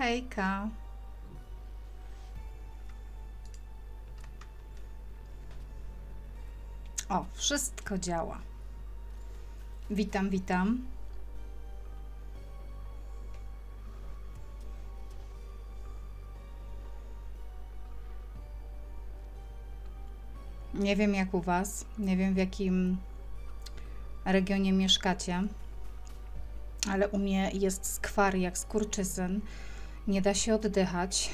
Hejka. O, wszystko działa. Witam, witam. Nie wiem jak u was, nie wiem w jakim regionie mieszkacie, ale u mnie jest skwar jak skurczysyn, nie da się oddychać,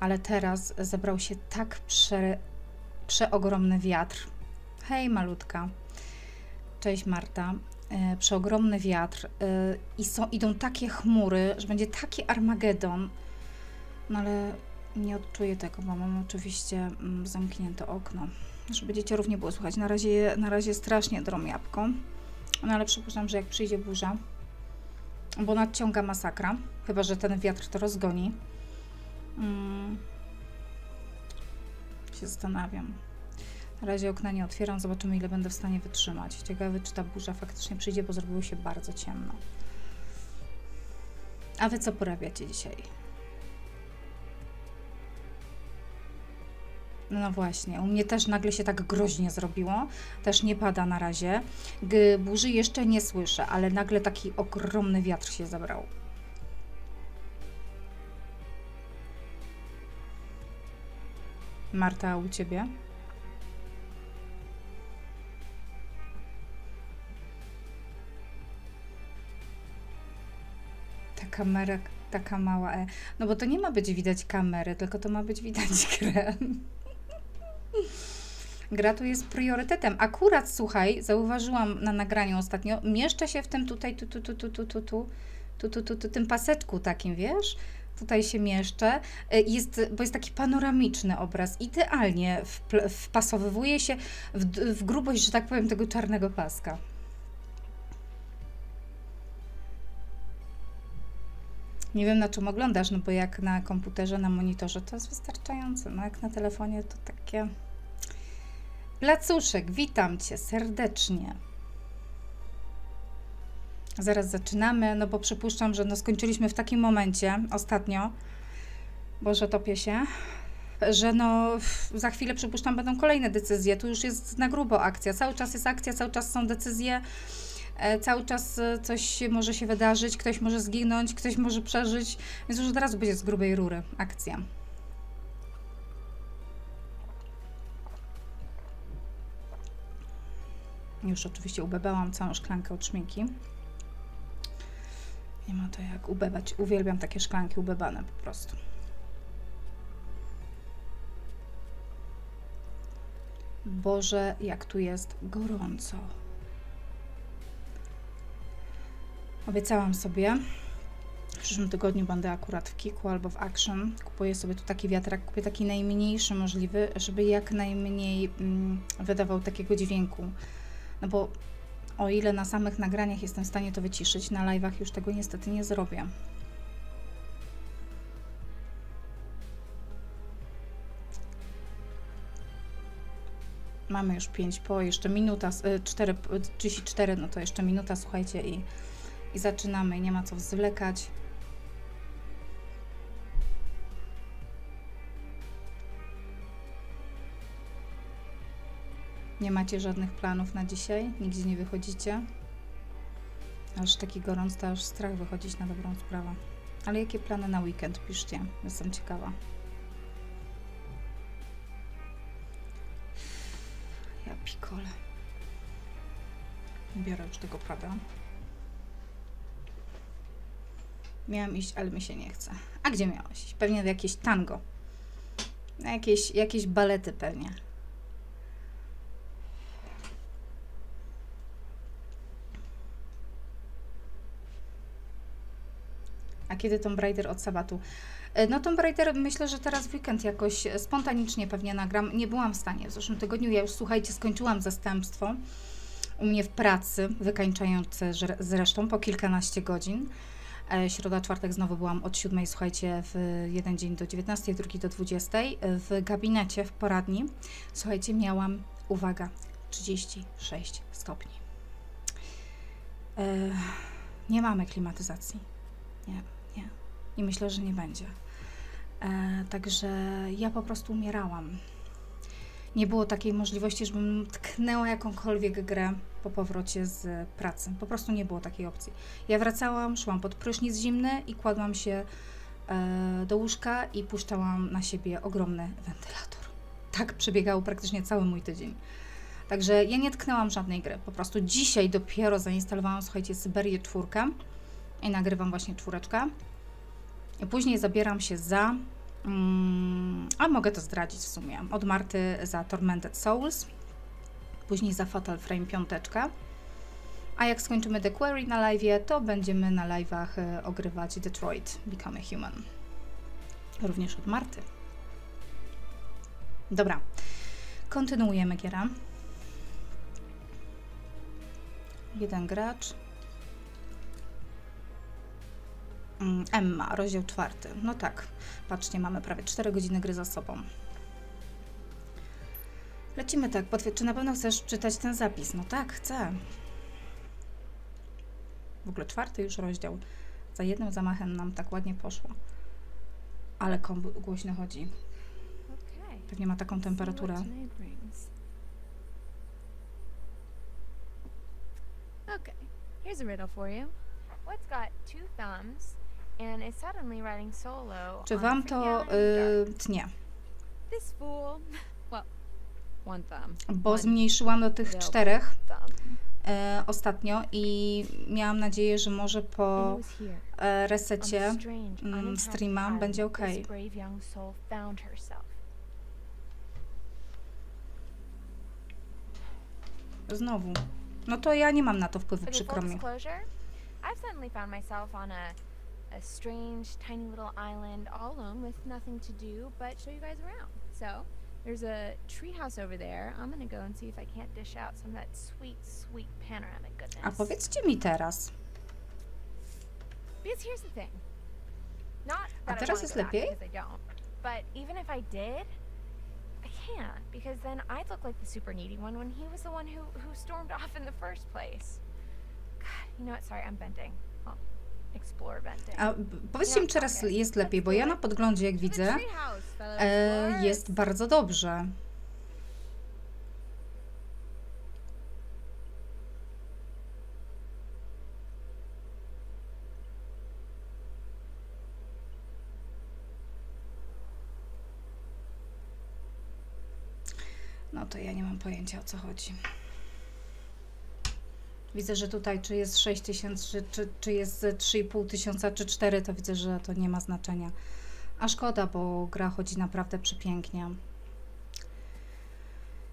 ale teraz zebrał się tak przeogromny wiatr. Hej malutka, cześć Marta. Przeogromny wiatr i idą takie chmury, że będzie taki Armagedon, no ale nie odczuję tego, bo mam oczywiście zamknięte okno. Żeby dzieciorów nie było słychać. Na razie strasznie drą jabłką. No ale przypuszczam, że jak przyjdzie burza, bo nadciąga masakra, chyba że ten wiatr to rozgoni. Się zastanawiam. Na razie okna nie otwieram, zobaczymy ile będę w stanie wytrzymać. Ciekawe czy ta burza faktycznie przyjdzie, bo zrobiło się bardzo ciemno. A wy co porabiacie dzisiaj? No właśnie, u mnie też nagle się tak groźnie zrobiło, też nie pada na razie, burzy jeszcze nie słyszę, ale nagle taki ogromny wiatr się zebrał. Marta, a u ciebie? Ta kamera, taka mała E, no bo to nie ma być widać kamery, tylko to ma być widać grę. Gra tu jest priorytetem. Akurat, słuchaj, zauważyłam na nagraniu ostatnio, mieszczę się w tym tutaj, tym paseczku takim, wiesz? Tutaj się mieszczę, bo jest taki panoramiczny obraz. Idealnie wpasowywuje się w grubość, że tak powiem, tego czarnego paska. Nie wiem na czym oglądasz, no bo jak na komputerze, na monitorze to jest wystarczające, no jak na telefonie to takie... Placuszek, witam cię serdecznie. Zaraz zaczynamy, no bo przypuszczam, że no skończyliśmy w takim momencie ostatnio, Boże topię się, że no za chwilę przypuszczam będą kolejne decyzje, tu już jest na grubo akcja, cały czas jest akcja, cały czas są decyzje. Cały czas coś może się wydarzyć, ktoś może zginąć, ktoś może przeżyć, więc już od razu będzie z grubej rury akcja. Już oczywiście ubebałam całą szklankę od szminki. Nie ma to jak ubebać, uwielbiam takie szklanki ubebane po prostu. Boże, jak tu jest gorąco. Obiecałam sobie, w przyszłym tygodniu będę akurat w Kiku albo w Action. Kupuję sobie tu taki wiatrak, kupię taki najmniejszy możliwy, żeby jak najmniej wydawał takiego dźwięku. No bo o ile na samych nagraniach jestem w stanie to wyciszyć, na live'ach już tego niestety nie zrobię. Mamy już 5 po, jeszcze minuta, 34, no to jeszcze minuta, słuchajcie i zaczynamy, nie ma co zwlekać. Nie macie żadnych planów na dzisiaj? Nigdzie nie wychodzicie? Aż taki gorąc, to aż strach wychodzić na dobrą sprawę. Ale jakie plany na weekend? Piszcie, jestem ciekawa. Ja pikole. Biorę już tego pada. Miałam iść, ale mi się nie chce. A gdzie miałaś iść? Pewnie do jakieś tango. Jakieś balety pewnie. A kiedy Tomb Raider od sabatu? No Tomb Raider myślę, że teraz w weekend jakoś spontanicznie pewnie nagram. Nie byłam w stanie. W zeszłym tygodniu ja już, słuchajcie, skończyłam zastępstwo u mnie w pracy, wykańczające zresztą po kilkanaście godzin. Środa, czwartek znowu byłam od 7, słuchajcie, w jeden dzień do 19, drugi do 20. W gabinecie, w poradni, słuchajcie, miałam, uwaga, 36 stopni. Nie mamy klimatyzacji. nie. I myślę, że nie będzie. Także ja po prostu umierałam. Nie było takiej możliwości, żebym tknęła jakąkolwiek grę po powrocie z pracy. Po prostu nie było takiej opcji. Ja wracałam, szłam pod prysznic zimny i kładłam się do łóżka i puszczałam na siebie ogromny wentylator. Tak przebiegał praktycznie cały mój tydzień. Także ja nie tknęłam żadnej gry. Po prostu dzisiaj dopiero zainstalowałam, słuchajcie, Syberię 4 i nagrywam właśnie 4. Później zabieram się za... a mogę to zdradzić w sumie. Od Marty za Tormented Souls, później za Fatal Frame 5. A jak skończymy The Quarry na live'ie, to będziemy na live'ach ogrywać Detroit Become a Human. Również od Marty. Dobra, kontynuujemy gierę. Jeden gracz. Emma, rozdział 4. No tak, patrzcie, mamy prawie 4 godziny gry za sobą. Lecimy tak, czy na pewno chcesz czytać ten zapis? No tak, chcę. W ogóle 4 już rozdział. Za jednym zamachem nam tak ładnie poszło. Ale kombu głośno chodzi. Pewnie ma taką temperaturę. Okay, here's a riddle for you. What's got two thumbs and is suddenly riding solo? Czy wam to tnie? This fool. Well, one thumb. Bo zmniejszyłam do tych 4 ostatnio i miałam nadzieję, że może po resecie streama będzie ok. Znowu. No to ja nie mam na to wpływu, przykro mi. I've suddenly found myself on a strange, tiny little island, all alone with nothing to do but show you guys around. So there's a treehouse over there. I'm gonna go and see if I can't dish out some of that sweet, sweet panoramic goodness. A powiedzcie mi teraz. Because here's the thing. Not that I want to go back because I don't. But even if I did, I can't because then I'd look like the super needy one when he was the one who stormed off in the first place. A powiedzcie mi, czy teraz jest lepiej, bo ja na podglądzie, jak widzę, jest bardzo dobrze. No to ja nie mam pojęcia, o co chodzi. Widzę, że tutaj czy jest 6000, czy jest 3500, czy 4, to widzę, że to nie ma znaczenia. A szkoda, bo gra chodzi naprawdę przepięknie.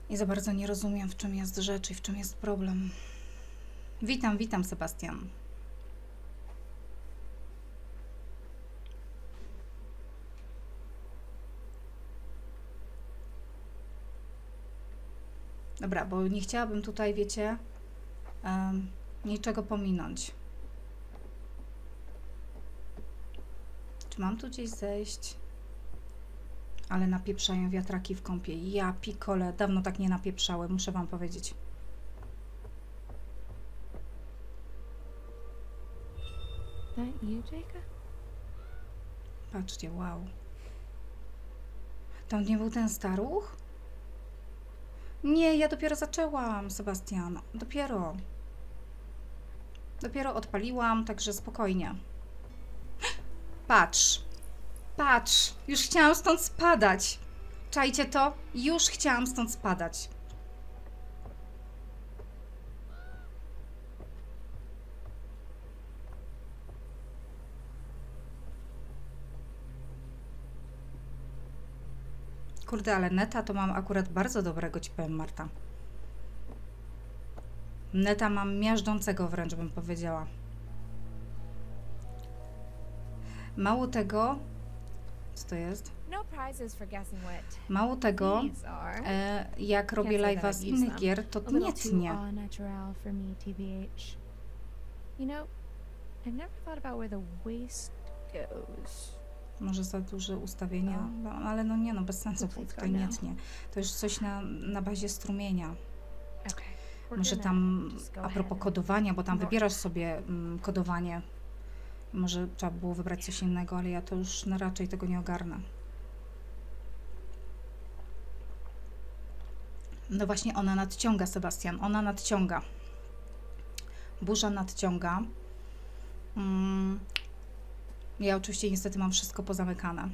I za bardzo nie rozumiem, w czym jest rzecz i w czym jest problem. Witam, witam, Sebastian. Dobra, bo nie chciałabym tutaj, wiecie... niczego pominąć. Czy mam tu gdzieś zejść? Ale napieprzają wiatraki w kąpie. Ja pikole, dawno tak nie napieprzały, muszę wam powiedzieć. Patrzcie, wow. Tam nie był ten staruch? Nie, ja dopiero zaczęłam, Sebastian. Dopiero odpaliłam, także spokojnie. Patrz, patrz, już chciałam stąd spadać. Czajcie to? Już chciałam stąd spadać. Kurde, ale neta to mam akurat bardzo dobrego, ci powiem, Marta. Neta mam miażdżącego wręcz, bym powiedziała. Mało tego... Co to jest? Mało tego, jak robię live'a z innych gier, to nie tnie. Może za duże ustawienia, no, ale no nie, no bez sensu, tutaj nie tnie. To już coś na bazie strumienia. Okay. Może tam, a propos kodowania, bo tam wybierasz sobie kodowanie, Może trzeba było wybrać coś innego, ale ja to już raczej tego nie ogarnę. No właśnie, ona nadciąga, Sebastian. Ona nadciąga. Burza nadciąga. Ja oczywiście niestety mam wszystko pozamykane.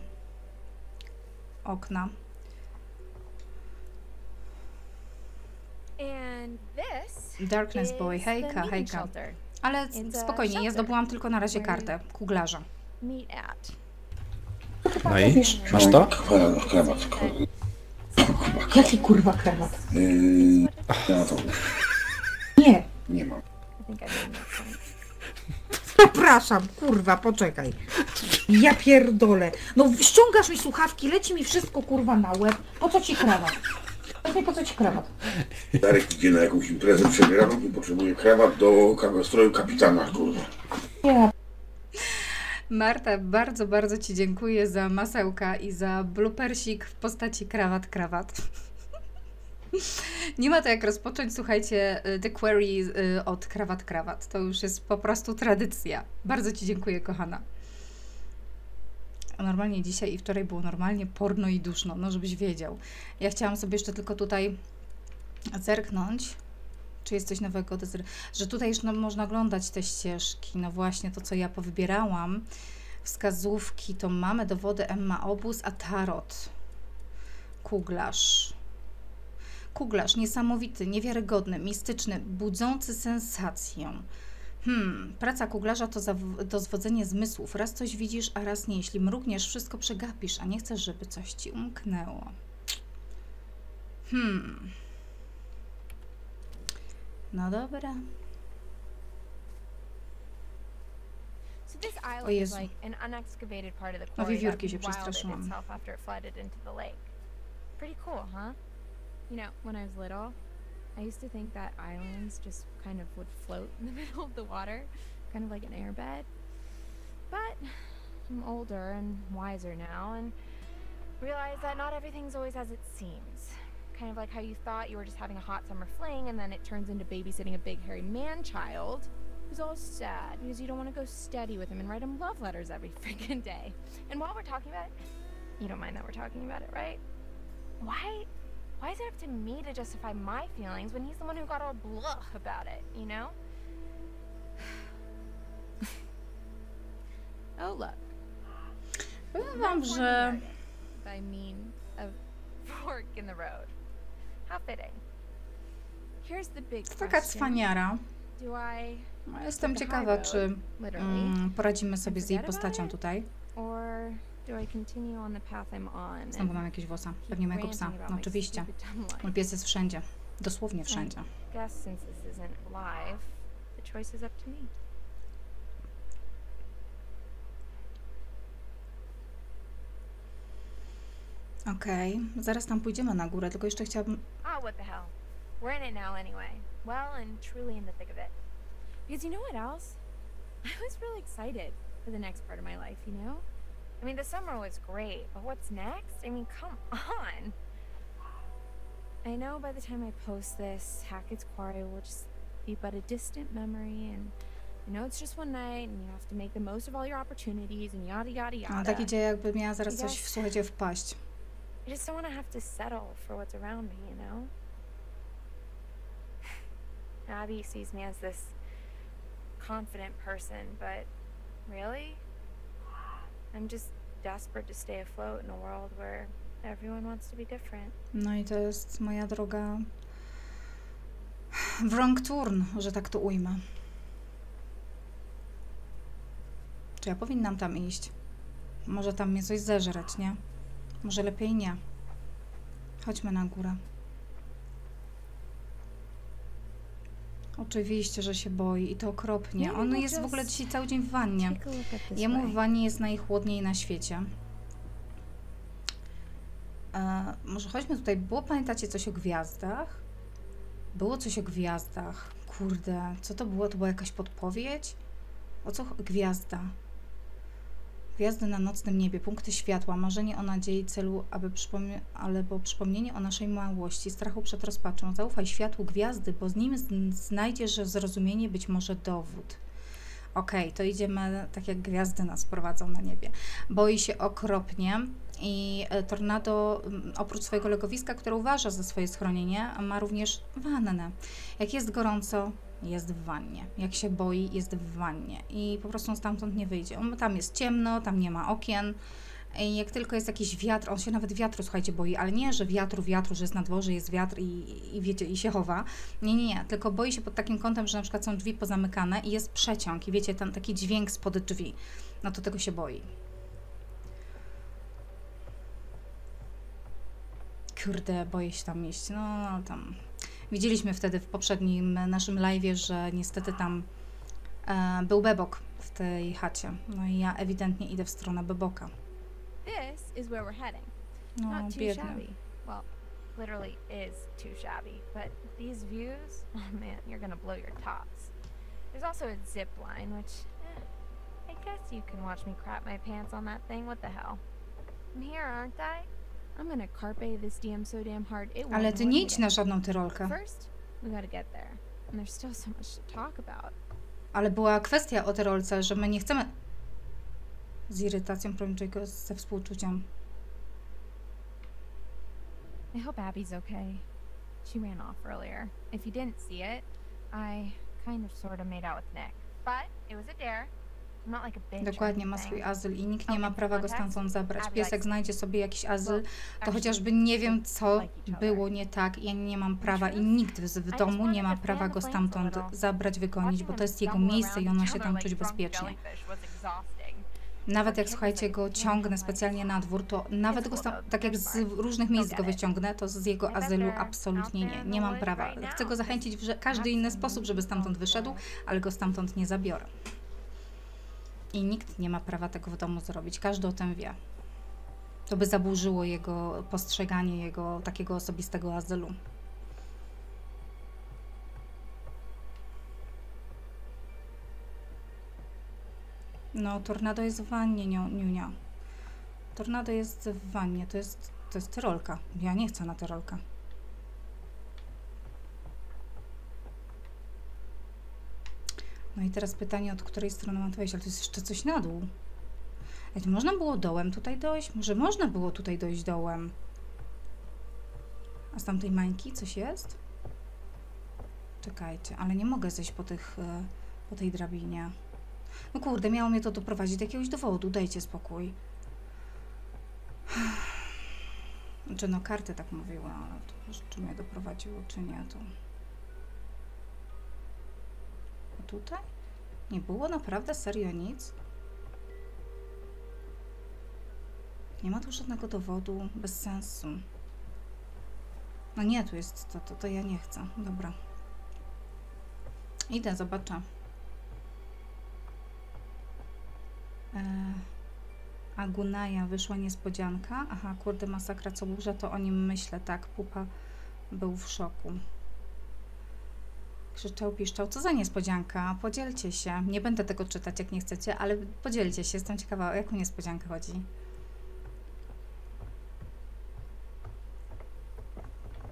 Okna. Darkness Boy, hejka, hejka. Ale spokojnie, ja zdobyłam tylko na razie kartę kuglarza. No i? Masz to? Kremat. Jaki kurwa kremat? Nie. Nie mam. Przepraszam, kurwa, poczekaj. Ja pierdolę. No ściągasz mi słuchawki, leci mi wszystko kurwa na łeb. Po co ci krawat? Po co ci krawat? Darek idzie na jakąś imprezę przebieraną i potrzebuje krawat do stroju kapitana, kurwa. Nie. Marta, bardzo, bardzo ci dziękuję za masełka i za bloopersik w postaci krawat. Nie ma to jak rozpocząć, słuchajcie, The Quarry od krawat. To już jest po prostu tradycja. Bardzo ci dziękuję, kochana. A normalnie dzisiaj i wczoraj było normalnie porno i duszno, no żebyś wiedział. Ja chciałam sobie jeszcze tylko tutaj zerknąć, czy jest coś nowego, że tutaj już można oglądać te ścieżki, no właśnie to, co ja powybierałam. Wskazówki to mamy, dowody, Emma, obóz, a tarot. Kuglarz. Kuglarz niesamowity, niewiarygodny, mistyczny, budzący sensację. Praca kuglarza to zwodzenie zmysłów. Raz coś widzisz, a raz nie. Jeśli mrugniesz, wszystko przegapisz, a nie chcesz, żeby coś ci umknęło. No dobra. O Jezu. No wiewiórki się przestraszyłam. You know, when I was little, I used to think that islands just kind of would float in the middle of the water, kind of like an airbed. But I'm older and wiser now and realize that not everything's always as it seems. Kind of like how you thought you were just having a hot summer fling and then it turns into babysitting a big hairy man-child who's all sad because you don't want to go steady with him and write him love letters every freaking day. And while we're talking about it, you don't mind that we're talking about it, right? Why is it up to me to justify my feelings when he's the one who got all blah about it, you know? Oh, look. Powiem wam, że... I mean, a fork in the road. How fitting. Here's the big question. Taka cwaniara. Jestem ciekawa, czy poradzimy sobie z jej postacią tutaj. Znowu mam jakieś włosa, pewnie mojego psa. No oczywiście, mój pies jest wszędzie, dosłownie wszędzie. Okej, zaraz tam pójdziemy na górę, tylko jeszcze chciałabym... I mean, the summer was great, but what's next? I mean, come on! I know by the time I post this, Hackett's Quarry will just be but a distant memory, and I know it's just one night, and you have to make the most of all your opportunities, and yada yada yada. No, tak idzie, jakby miała zaraz coś, słuchajcie, wpaść. I just don't want to have to settle for what's around me, you know? Abby sees me as this confident person, but really? I'm just desperate to stay afloat in a world where everyone wants to be different. No i to jest moja droga w wrong turn, że tak to ujmę. Czy ja powinnam tam iść? Może tam mnie coś zeżreć, nie? Może lepiej nie. Chodźmy na górę. Oczywiście, że się boi i to okropnie. On jest w ogóle dzisiaj cały dzień w wannie. Jemu w wannie jest najchłodniej na świecie. Może chodźmy tutaj. Było, pamiętacie, coś o gwiazdach? Było coś o gwiazdach. Kurde, co to było? To była jakaś podpowiedź? O co? Gwiazda. Gwiazdy na nocnym niebie, punkty światła, marzenie o nadziei, celu, albo przypomnienie o naszej małości, strachu przed rozpaczą. Zaufaj światłu gwiazdy, bo z nim znajdziesz zrozumienie, być może dowód. Okej, to idziemy tak jak gwiazdy nas prowadzą na niebie. Boi się okropnie i tornado oprócz swojego legowiska, które uważa za swoje schronienie, ma również wannę. Jak jest gorąco, jest w wannie. Jak się boi, jest w wannie i po prostu on stamtąd nie wyjdzie. On, tam jest ciemno, tam nie ma okien. I jak tylko jest jakiś wiatr, on się nawet wiatru, słuchajcie, boi, ale nie, że wiatru, że jest na dworze, jest wiatr i wiecie, i się chowa. Nie, tylko boi się pod takim kątem, że na przykład są drzwi pozamykane i jest przeciąg i wiecie, ten taki dźwięk spod drzwi. No to tego się boi. Kurde, boję się tam iść, no tam. Widzieliśmy wtedy w poprzednim naszym live'ie, że niestety tam był bebok w tej chacie. No i ja ewidentnie idę w stronę beboka. This is where we're heading. Not too shabby. Well, literally is too shabby. But these views, oh man, you're gonna blow your tops. There's also a zip line, which I guess you can watch me crap my pants on that thing. What the hell? I'm here, aren't I? I'm gonna carpe this DM so damn hard. It won't. Ale ty nie idź na żadną tyrolkę. First, we gotta get there, and there's still so much to talk about. Ale była kwestia o tyrolce, że my nie chcemy. Z irytacją promiczonego, ze współczuciem. I hope Abby's okay. She ran off earlier. If you didn't see it, I kind of sort of made out with Nick. But it was a dare. Not like a bitch. Dokładnie, ma swój azyl i nikt nie ma prawa go stamtąd zabrać. Piesek znajdzie sobie jakiś azyl, to chociażby nie wiem, co było nie tak. Ja nie mam prawa i nikt w domu nie ma prawa go stamtąd zabrać, wygonić, bo to jest jego miejsce i on ma się tam czuć bezpiecznie. Nawet jak, słuchajcie, go ciągnę specjalnie na dwór, to nawet go, tak jak z różnych miejsc go wyciągnę, to z jego azylu absolutnie nie. Nie mam prawa. Chcę go zachęcić w każdy inny sposób, żeby stamtąd wyszedł, ale go stamtąd nie zabiorę. I nikt nie ma prawa tego w domu zrobić. Każdy o tym wie. To by zaburzyło jego postrzeganie, jego takiego osobistego azylu. No, tornado jest w wannie, niunia. Tornado jest w wannie, to jest tyrolka. Ja nie chcę na tyrolkę. No i teraz pytanie, od której strony mam to wejść, ale to jest jeszcze coś na dół. Ej, można było dołem tutaj dojść? Może można było tutaj dojść dołem? A z tamtej mańki coś jest? Czekajcie, ale nie mogę zejść po tej drabinie. No kurde, miało mnie to doprowadzić do jakiegoś dowodu, dajcie spokój. Znaczy no karty tak mówiły, ale to, czy mnie doprowadziło, czy nie, to... A tutaj? Nie było naprawdę serio nic? Nie ma tu żadnego dowodu, bez sensu. No nie, tu jest to ja nie chcę, dobra. Idę, zobaczę. Agunaja, wyszła niespodzianka. Aha, kurde, masakra, co burza, to o nim myślę, tak, pupa był w szoku. Krzyczał, piszczał, co za niespodzianka, podzielcie się. Nie będę tego czytać, jak nie chcecie, ale podzielcie się, jestem ciekawa, o jaką niespodziankę chodzi.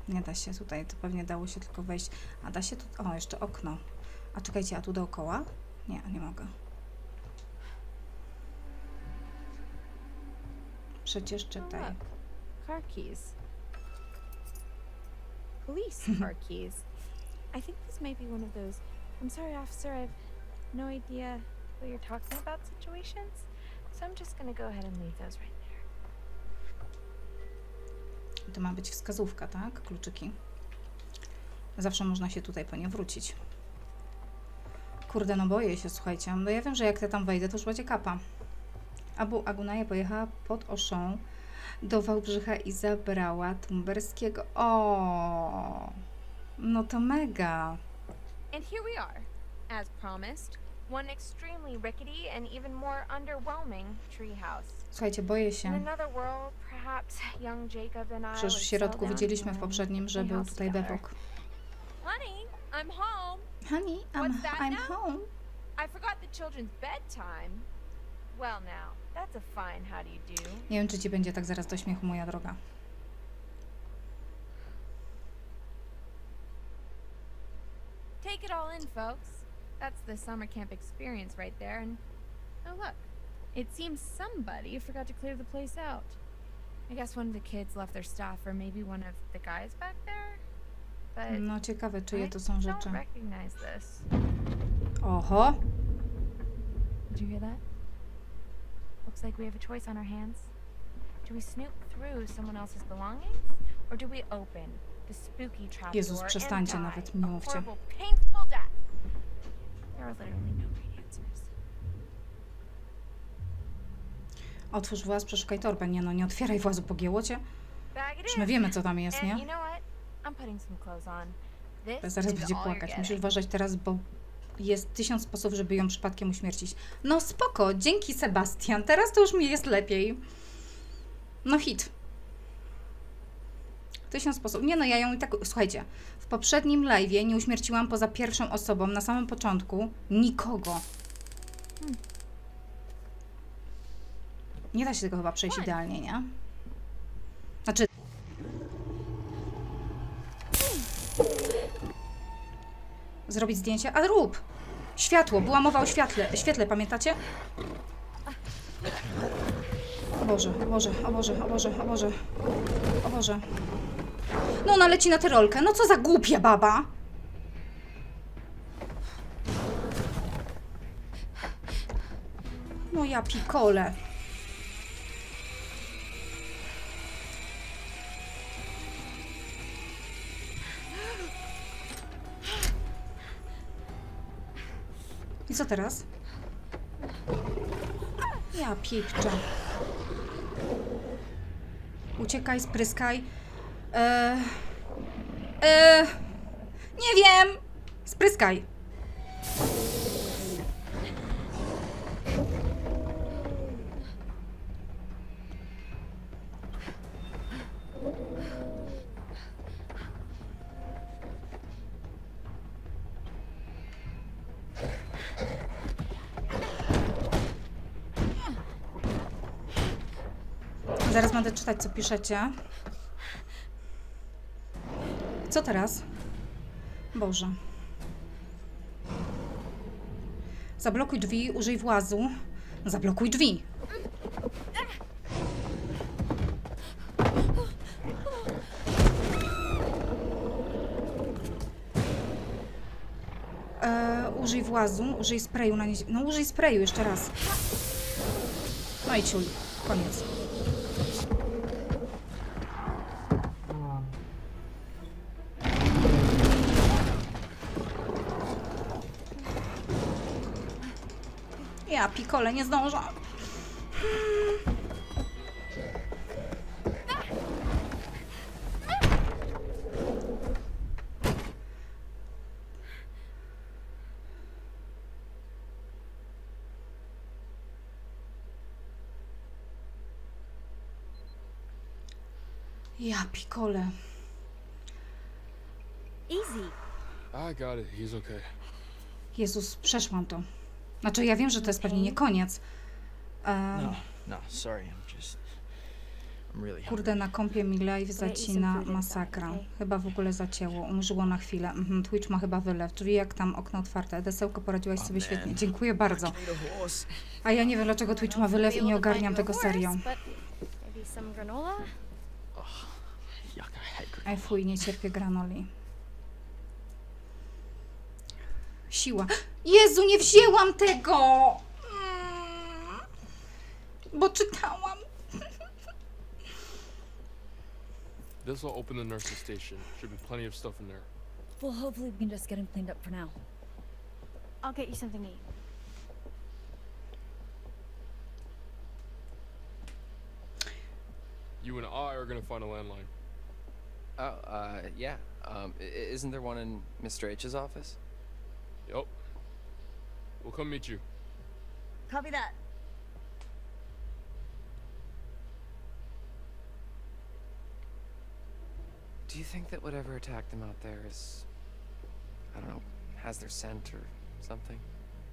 Nie da się tutaj, to pewnie dało się tylko wejść. A da się tu, o, jeszcze okno. A czekajcie, a tu dookoła? Nie, nie mogę. Przecież czytaj. Car keys. Police car keys. I think this might be one of those. I'm sorry, officer. I've no idea what you're talking about situations. So I'm just gonna go ahead and leave those right there. To ma być wskazówka, tak? Kluczyki. Zawsze można się tutaj po nie wrócić. Kurde, no boję się, słuchajcie. No ja wiem, że jak ja tam wejdę, to już będzie kapa. Abu Agunaja pojechała pod Oszą do Wałbrzycha i zabrała Tumberskiego. O, no to mega. And here we are, as promised, one extremely rickety and even more underwhelming treehouse. Słuchajcie, boję się. Przecież w środku widzieliśmy w poprzednim, że był tutaj bebok. Honey, I'm home. Honey, I'm home. I forgot the children's bedtime. Well now, that's a fine how do you do. Nie wiem, czy ci będzie tak zaraz do śmiechu, moja droga. Take it all in, folks. That's the summer camp experience right there, and oh look. It seems somebody forgot to clear the place out. I guess one of the kids left their stuff, or maybe one of the guys back there? But no, ciekawe czyje to są rzeczy. I don't recognize this. Oho! Did you hear that? Looks like we have a choice on our hands. Do we snoop through someone else's belongings? Or do we open the spooky trap door and die a horrible, painful death? There are literally no right answers. Otwórz właz, przeszukaj torbę. Nie no, nie otwieraj włazu, pogięło cię. Już my wiemy, co tam jest, nie? Zaraz będzie płakać. Musisz uważać teraz, bo jest 1000 sposobów, żeby ją przypadkiem uśmiercić. No spoko, dzięki Sebastian. Teraz to już mi jest lepiej. No hit. 1000 sposobów. Nie no, ja ją i tak... Słuchajcie, w poprzednim live'ie nie uśmierciłam poza pierwszą osobą na samym początku nikogo. Nie da się tego chyba przejść idealnie, nie? Znaczy... Zrobić zdjęcie? A rób! Światło! Była mowa o świetle, pamiętacie? O Boże, o Boże, o Boże, o Boże, o Boże, o Boże. No ona leci na tyrolkę. No co za głupia baba! No ja pikole. I co teraz? Ja pikczę. Uciekaj, spryskaj. Nie wiem! Spryskaj! Zaraz będę czytać, co piszecie. Co teraz? Boże. Zablokuj drzwi, użyj włazu. Zablokuj drzwi. Użyj włazu, użyj sprayu na nie... No użyj sprayu jeszcze raz. No i ciuj. Koniec. Ja pikole, nie zdążę. Ja pikole. Easy. I got it. He's okay. Jezus, przeszłam to. Znaczy, ja wiem, że to jest pewnie nie koniec. Kurde, na kompie mi live zacina masakra. Chyba w ogóle zacięło, umrzyło na chwilę. Twitch ma chyba wylew, czyli jak tam okno otwarte. Desełko, poradziłaś sobie świetnie, dziękuję bardzo. A ja nie wiem, dlaczego Twitch ma wylew i nie ogarniam tego serio. Ej, fuj, nie cierpię granoli. Siła. Jezu, nie wzięłam tego! Bo czytałam. This will open the nurse's station. Should be plenty of stuff in there. Well, hopefully we can just get him cleaned up for now. I'll get you something to eat. You and I are gonna find a landline. Yeah. Isn't there one in Mr. H's office? Yep. We'll come meet you. Copy that. Do you think that whatever attacked them out there is... I don't know, has their scent or something?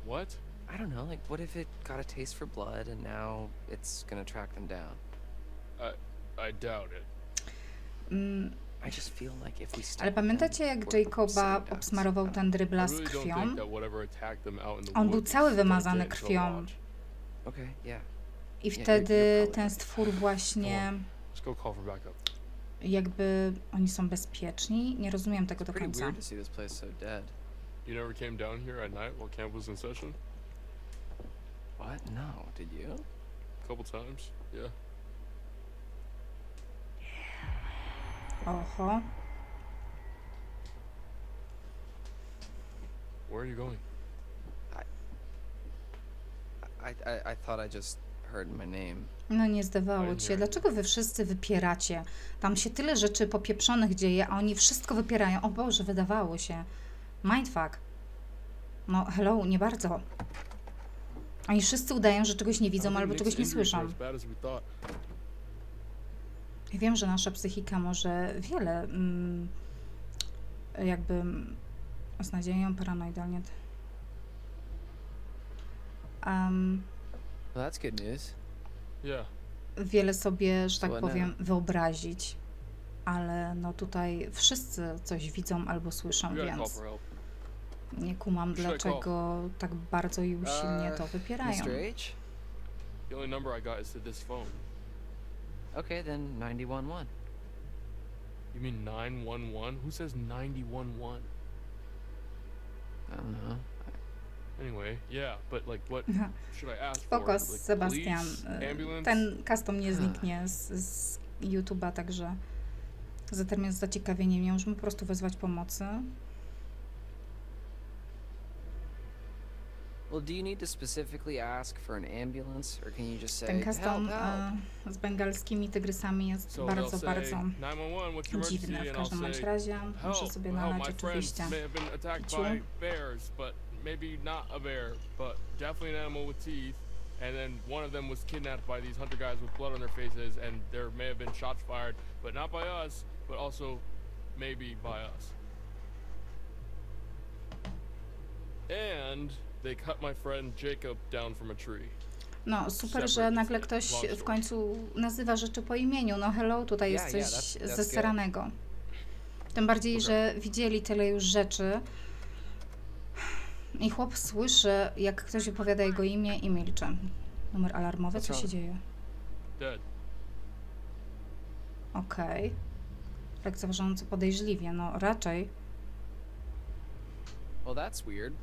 What? I don't know, like what if it got a taste for blood and now it's gonna track them down? I doubt it. Ale pamiętacie, jak Jacoba obsmarował ten drybla z krwią? On był cały wymazany krwią. I wtedy ten stwór właśnie... Jakby oni są bezpieczni? Nie rozumiem tego do końca. Oho. Where are you going? I thought I just heard my name. No nie zdawało ci się. Dlaczego wy wszyscy wypieracie? Tam się tyle rzeczy popieprzonych dzieje, a oni wszystko wypierają. O Boże, wydawało się. Mindfuck. No hello, nie bardzo. Oni wszyscy udają, że czegoś nie widzą albo czegoś nie słyszą. Wiem, że nasza psychika może wiele jakby z nadzieją paranoidalnie. Wiele sobie, że tak powiem, wyobrazić, ale no tutaj wszyscy coś widzą albo słyszą, więc nie kumam, dlaczego tak bardzo i usilnie to wypierają. Okay, then 911. You mean 911? Who says 911? I don't know. Anyway, yeah, but like what should I ask for? Spoko, Sebastian. Ten custom nie zniknie z YouTube'a, także zamiast zaciekawienia nie możemy po prostu wezwać pomocy. Ten custom z bengalskimi tygrysami jest bardzo, bardzo dziwny. W każdym razie muszę sobie nalać oczywiście ciu. They cut my friend Jacob down from a tree. No super, że nagle ktoś w końcu nazywa rzeczy po imieniu. No hello, tutaj jest coś zesranego. Tym bardziej, że widzieli tyle już rzeczy. I chłop słyszy, jak ktoś wypowiada jego imię i milczy. Numer alarmowy? Co się dzieje? Okej. Lekceważąco podejrzliwie, no raczej. Well, that's weird.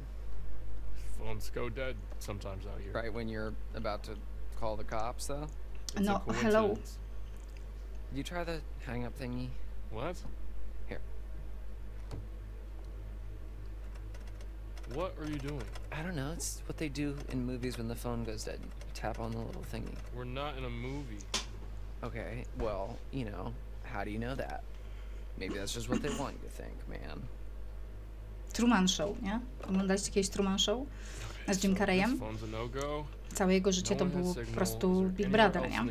No, hello. You try the hang up thingy. What? Here. What are you doing? I don't know. It's what they do in movies when the phone goes dead. You tap on the little thingy. We're not in a movie. Okay. Well, you know, how do you know that? Maybe that's just what they want you to think, man. Truman Show, nie? Oglądaliście kiedyś Truman Show z Jim Carreyem? Całe jego życie to było po prostu Big Brother, nie?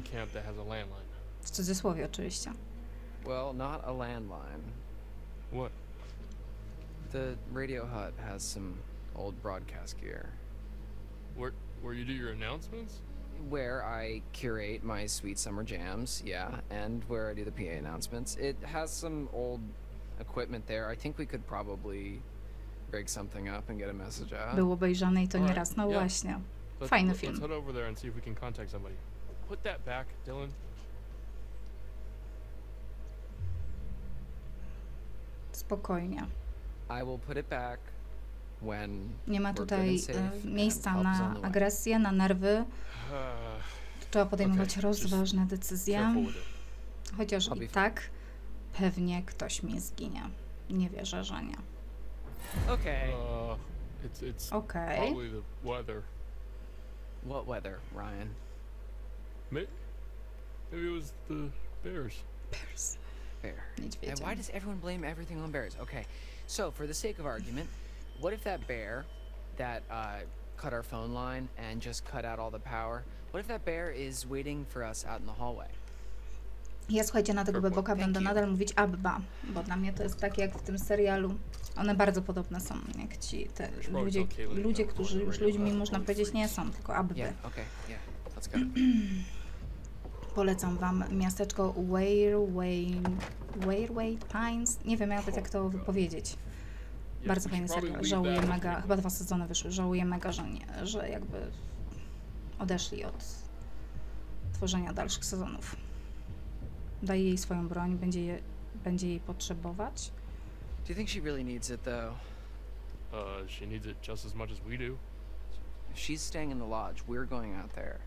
W cudzysłowie oczywiście. Well, not a landline. What? The radio hut has some old broadcast gear. Where you do your announcements? Where I curate my sweet summer jams, yeah, and where I do the PA announcements. It has some old equipment there. I think we could probably break something up and get a message out. Było obejrzane i to nieraz, no właśnie. Fajny film. Let's head over there and see if we can contact somebody. Put that back, Dylan. Spokojnie. I will put it back when. Nie ma tutaj miejsca na agresję, na nerwy. Trzeba podejmować rozważne decyzje. Chociaż i tak pewnie ktoś mi zginie. Nie wierzę, że nie. Okay. Okay. Probably the weather. What weather, Ryan? Maybe it was the bears. Bears. Bear. And why does everyone blame everything on bears? Okay. So, for the sake of argument, what if that bear that cut our phone line and just cut out all the power? What if that bear is waiting for us out in the hallway? Ja, słuchajcie, na tego beboka będę nadal mówić Abba, bo dla mnie to jest tak jak w tym serialu. One bardzo podobne są, jak ci te ludzie, którzy już ludźmi, można powiedzieć, nie są, tylko Abby. Polecam wam miasteczko Wayward Wayward Pines. Nie wiem jak to wypowiedzieć. Bardzo fajny serial. Żałuję mega, chyba 2 sezony wyszły. Żałuję mega, że nie, że jakby odeszli od tworzenia dalszych sezonów. Daje jej swoją broń, będzie jej potrzebować. Do you think she really needs it though? She needs it just as much as we do. She's staying in the lodge. We're going out there.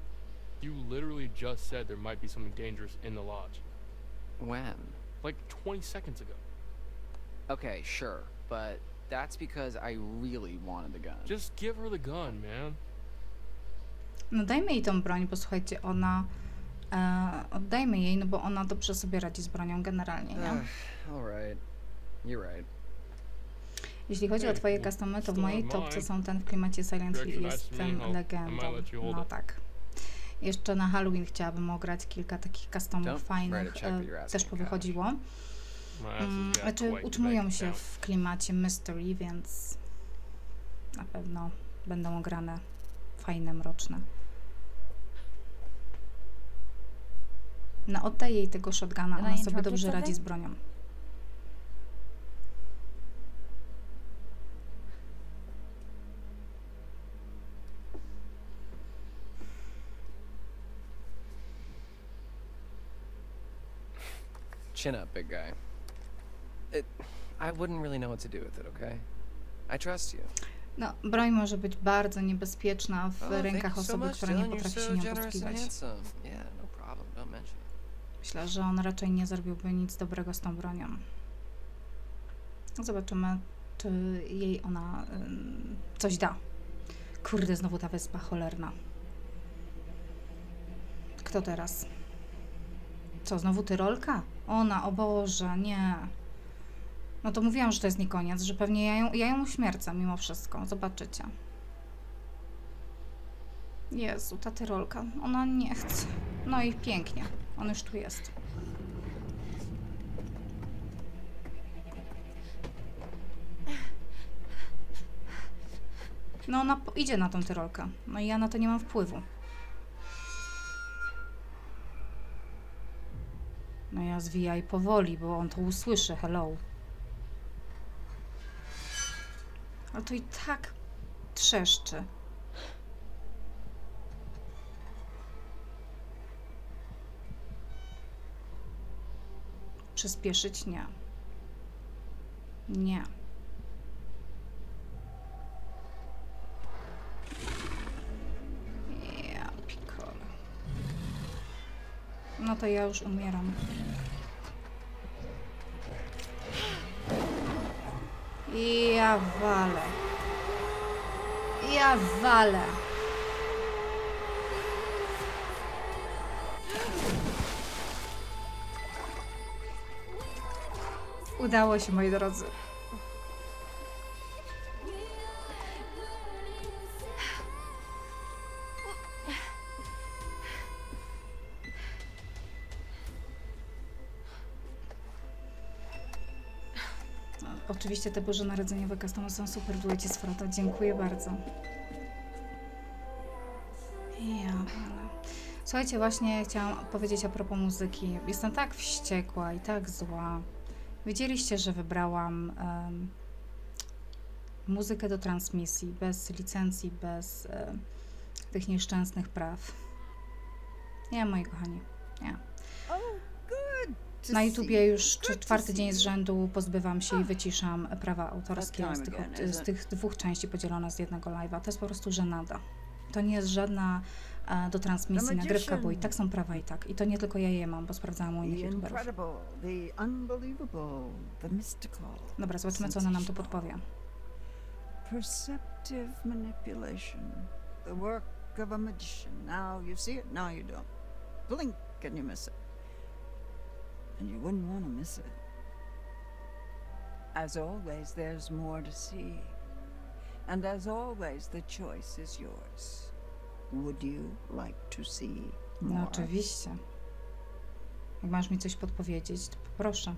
You literally just said there might be something dangerous in the lodge. When? Like 20 seconds ago. Okay, sure, but that's because I really wanted the gun. Just give her the gun, man. No dajmy jej tą broń, bo słuchajcie, ona... oddajmy jej, no bo ona dobrze sobie radzi z bronią generalnie, nie? All right. You're right. Jeśli chodzi o twoje customy, to w mojej topce są ten w klimacie Silent Hill, jest ten legendą. No tak. Jeszcze na Halloween chciałabym ograć kilka takich customów fajnych, też powychodziło. Znaczy utrzymują się w klimacie mystery, więc na pewno będą ograne fajne, mroczne. No oddaj jej tego shotguna, ona sobie dobrze radzi z bronią. Chin up, big guy. I wouldn't really know what to do with it, okay? I trust you. No, broń może być bardzo niebezpieczna w rękach osoby, która nie potrafi się nią posługiwać. Myślę, że on raczej nie zrobiłby nic dobrego z tą bronią. Zobaczymy, czy jej ona coś da. Kurde, znowu ta wyspa cholerna. Kto teraz? Co, znowu Tyrolka? Ona, o Boże, nie. No to mówiłam, że to jest nie koniec, że pewnie ja ją uśmiercę mimo wszystko. Zobaczycie. Jezu, ta Tyrolka. Ona nie chce. No i pięknie. On już tu jest. No ona idzie na tą Tyrolkę. No i ja na to nie mam wpływu. No ja zwijaj powoli, bo on to usłyszy, hello. Ale to i tak trzeszczy. Przyspieszyć? Nie. Nie. No to ja już umieram. Ja walę. Ja walę. Udało się, moi drodzy. Oczywiście te bożonarodzeniowe customy są super w duecie z Frota. Dziękuję bardzo. Ja. Słuchajcie, właśnie chciałam powiedzieć a propos muzyki. Jestem tak wściekła i tak zła. Widzieliście, że wybrałam muzykę do transmisji, bez licencji, bez tych nieszczęsnych praw. Nie, moi kochani, nie. Na YouTubie już 4. dzień z rzędu pozbywam się i wyciszam prawa autorskie z tych 2 części podzielone z 1 live'a. To jest po prostu żenada. To nie jest żadna do transmisji nagrywka, bo i tak są prawa i tak. I to nie tylko ja je mam, bo sprawdzałam u innych youtuberów. Dobra, zobaczmy, co ona nam tu podpowie. Perceptive manipulation. The work of a magician. Now you see it, now you don't. Blink and you miss it. And you wouldn't want to miss it. As always, there's more to see. And as always, the choice is yours. Would you like to see more? No oczywiście. Jak masz mi coś podpowiedzieć, to poproszę.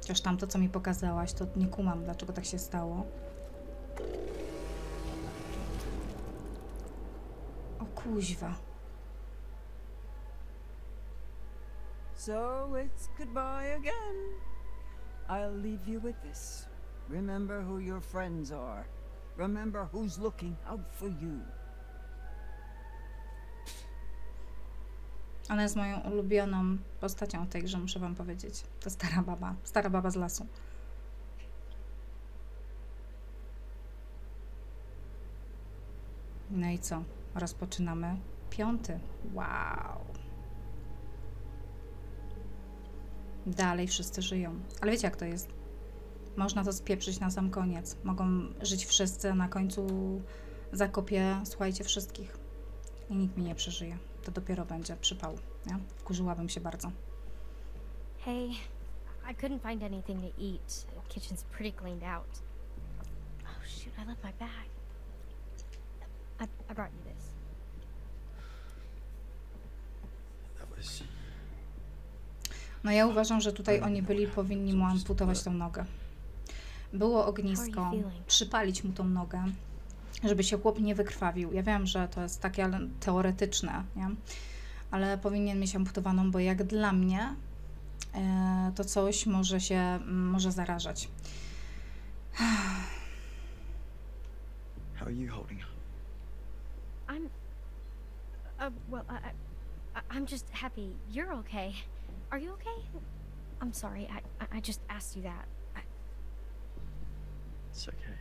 Chociaż tamto, co mi pokazałaś, to nie kumam, dlaczego tak się stało. O kuźwa. So it's goodbye again. I'll leave you with this. Remember who your friends are. Remember who's looking out for you. Ona jest moją ulubioną postacią w tej grze, muszę wam powiedzieć. To stara baba z lasu. No i co? Rozpoczynamy 5. Wow. Dalej wszyscy żyją. Ale wiecie jak to jest? Można to spieprzyć na sam koniec. Mogą żyć wszyscy, a na końcu zakopię, słuchajcie, wszystkich. I nikt mi nie przeżyje. To dopiero będzie przypał. Ja? Wkurzyłabym się bardzo. Hey, I couldn't find anything to eat. The kitchen's pretty cleaned out. Oh shoot, I left my bag. I brought you this. No ja uważam, że tutaj oni powinni mu amputować tą nogę. Było ognisko, przypalić mu tą nogę, żeby się chłop nie wykrwawił. Ja wiem, że to jest takie teoretyczne, nie? Ale powinien mieć amputowaną, bo jak dla mnie to coś może zarażać. How are you holding up? I'm just happy you're okay. Are you okay? I'm sorry. I just asked you that. It's okay.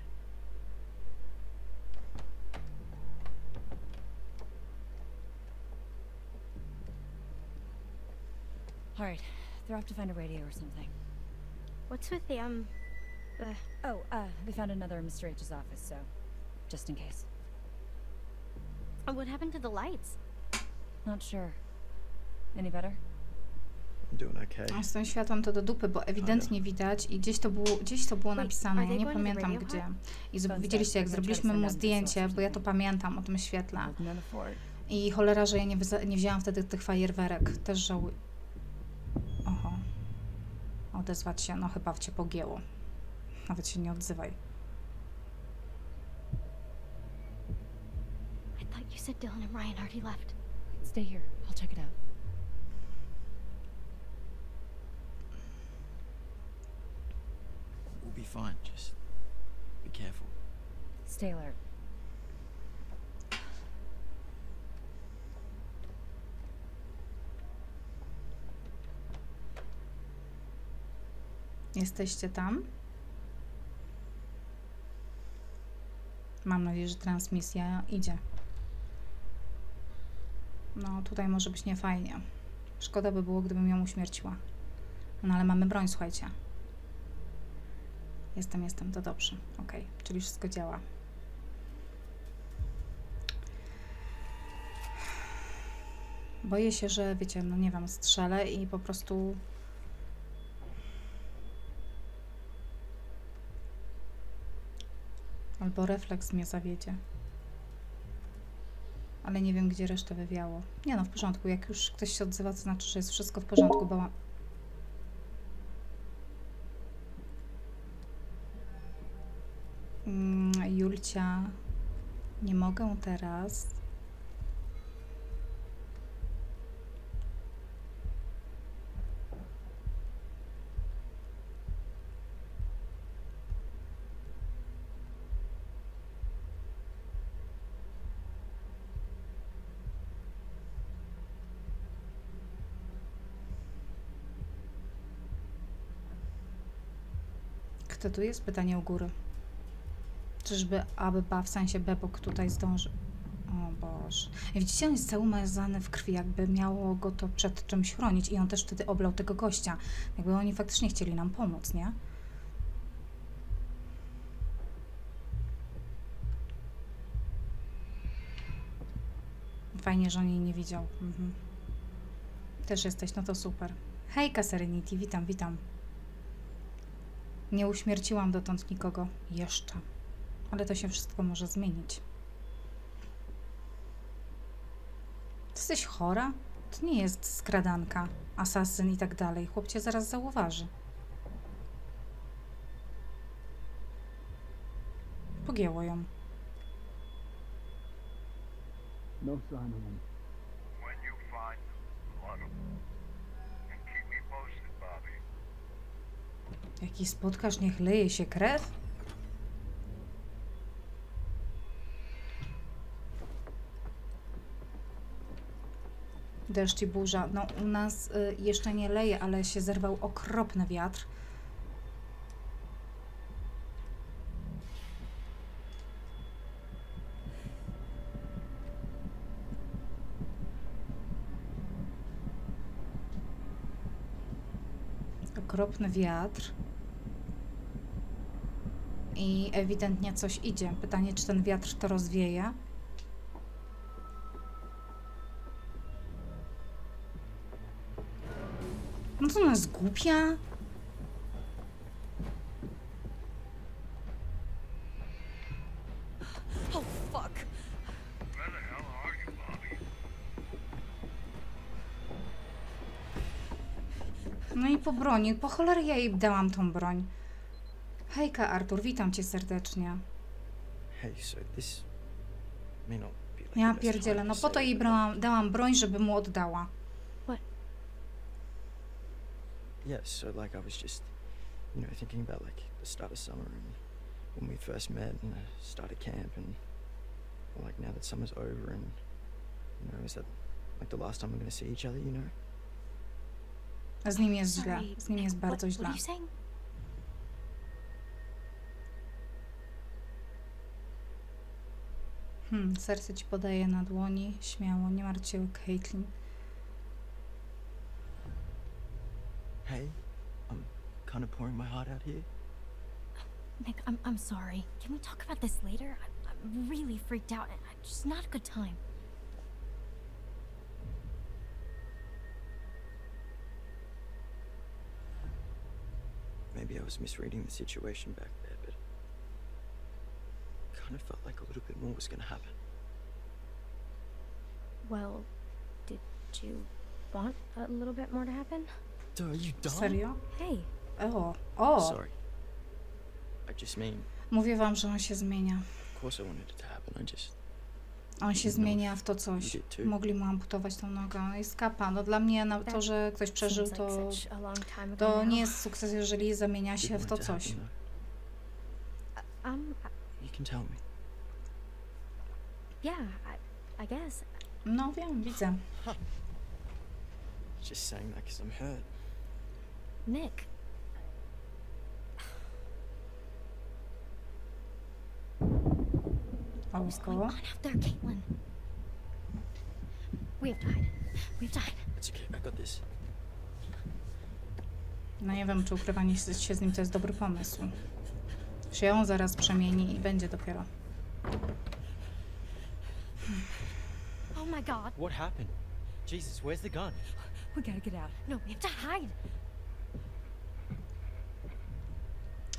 All right. They're off to find a radio or something. What's with the they found another in Mr. H's office, so just in case. And what happened to the lights? Not sure. Any better? A z tym światłem to do dupy, bo ewidentnie widać i gdzieś to było napisane, nie pamiętam gdzie. I widzieliście, jak zrobiliśmy mu zdjęcie, bo ja to pamiętam o tym świetle. I cholera, że ja nie wzięłam wtedy tych fajerwerek. Też żałuję. Oho. Odezwać się, no chyba cię pogięło. Nawet się nie odzywaj. I thought you said Dylan and Ryan already left. Stay here, I'll check it out. We'll be fine. Just be careful. Stay alert. Jesteście tam? Mam nadzieję, że transmisja idzie. No, tutaj może być niefajnie. Szkoda by było, gdybym ją uśmierciła. No, ale mamy broń, słuchajcie. Jestem, to dobrze. Ok, czyli wszystko działa. Boję się, że wiecie, no nie wiem, strzelę i po prostu... Albo refleks mnie zawiedzie. Ale nie wiem, gdzie resztę wywiało. Nie no, w porządku. Jak już ktoś się odzywa, to znaczy, że jest wszystko w porządku, bo... Julcia, nie mogę teraz. Kto tu jest? Pytanie u góry. Czyżby Abba, w sensie Bebok tutaj zdąży? O Boże. Widzicie, on jest cały umazany w krwi, jakby miało go to przed czymś chronić i on też wtedy oblał tego gościa. Jakby oni faktycznie chcieli nam pomóc, nie? Fajnie, że on jej nie widział. Mhm. Też jesteś, no to super. Hejka Serenity, witam. Nie uśmierciłam dotąd nikogo. Jeszcze. Ale to się wszystko może zmienić. Jesteś chora? To nie jest skradanka, asasyn i tak dalej. Chłop cię zaraz zauważy. Pogięło ją. No, Simon. When you find them, Jak ich spotkasz, niech leje się krew? Deszcz i burza. No u nas jeszcze nie leje, ale się zerwał okropny wiatr. Okropny wiatr. I ewidentnie coś idzie. Pytanie, czy ten wiatr to rozwieje? No to nas głupia. Oh fuck. No i po broni. Po cholerę ja jej dałam tą broń. Hejka, Artur, witam cię serdecznie. Ja pierdzielę, no po to jej dałam broń, żeby mu oddała. Yes, so like I was just, you know, thinking about like the start of summer and when we first met and started camp and like now that summer's over and you know, is that like the last time we're gonna see each other, you know? Z nim jest źle. Z nim jest bardzo źle. Serce ci podaje na dłoni, śmiało, nie martw się, Caitlin. Hey, I'm kind of pouring my heart out here. Nick, I'm sorry. Can we talk about this later? I'm really freaked out and it's just not a good time. Maybe I was misreading the situation back there, but I kind of felt like a little bit more was going to happen. Well, did you want a little bit more to happen? Serio? Hey. O. Sorry. I just mean. Mówię wam, że on się zmienia. On się zmienia w to coś. Mogli mu amputować tą nogę. No jest kapa. No dla mnie na to, że ktoś przeżył, to nie jest sukces, jeżeli zamienia się w to coś. No wiem, widzę. Just saying that because I'm hurt. Nick. What's going on out there, Caitlin? We have died. We've died. It's okay. I got this. No nie wiem, czy ukrywanie się z nim to jest dobry pomysł. Się ją zaraz przemieni i będzie dopiero. Oh my God. What happened? Jesus, where's the gun? We gotta get out. No, we have to hide.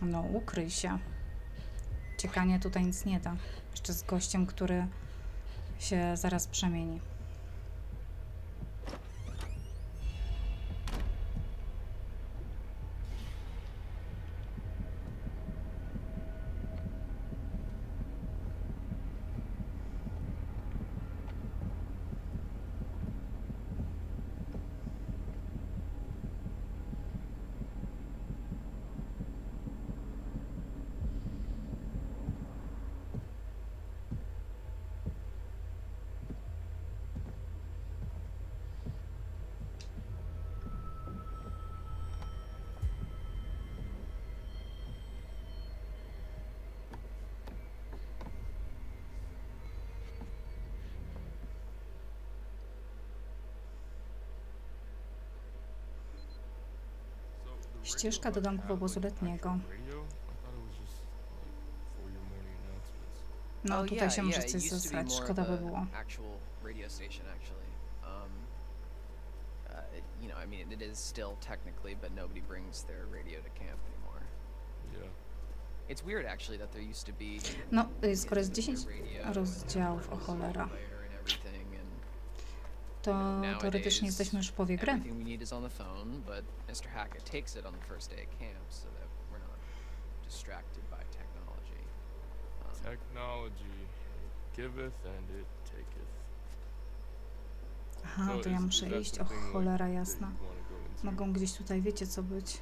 No, ukryj się. Ciekanie tutaj nic nie da. Jeszcze z gościem, który się zaraz przemieni. Ścieżka do domku obozu letniego. No tutaj się może coś zesrać, szkoda by było. No, skoro jest 10 rozdziałów, o cholera. To teoretycznie jesteśmy już w połowie gry. Aha, to ja muszę iść, o cholera jasna. mogą gdzieś tutaj, wiecie co być.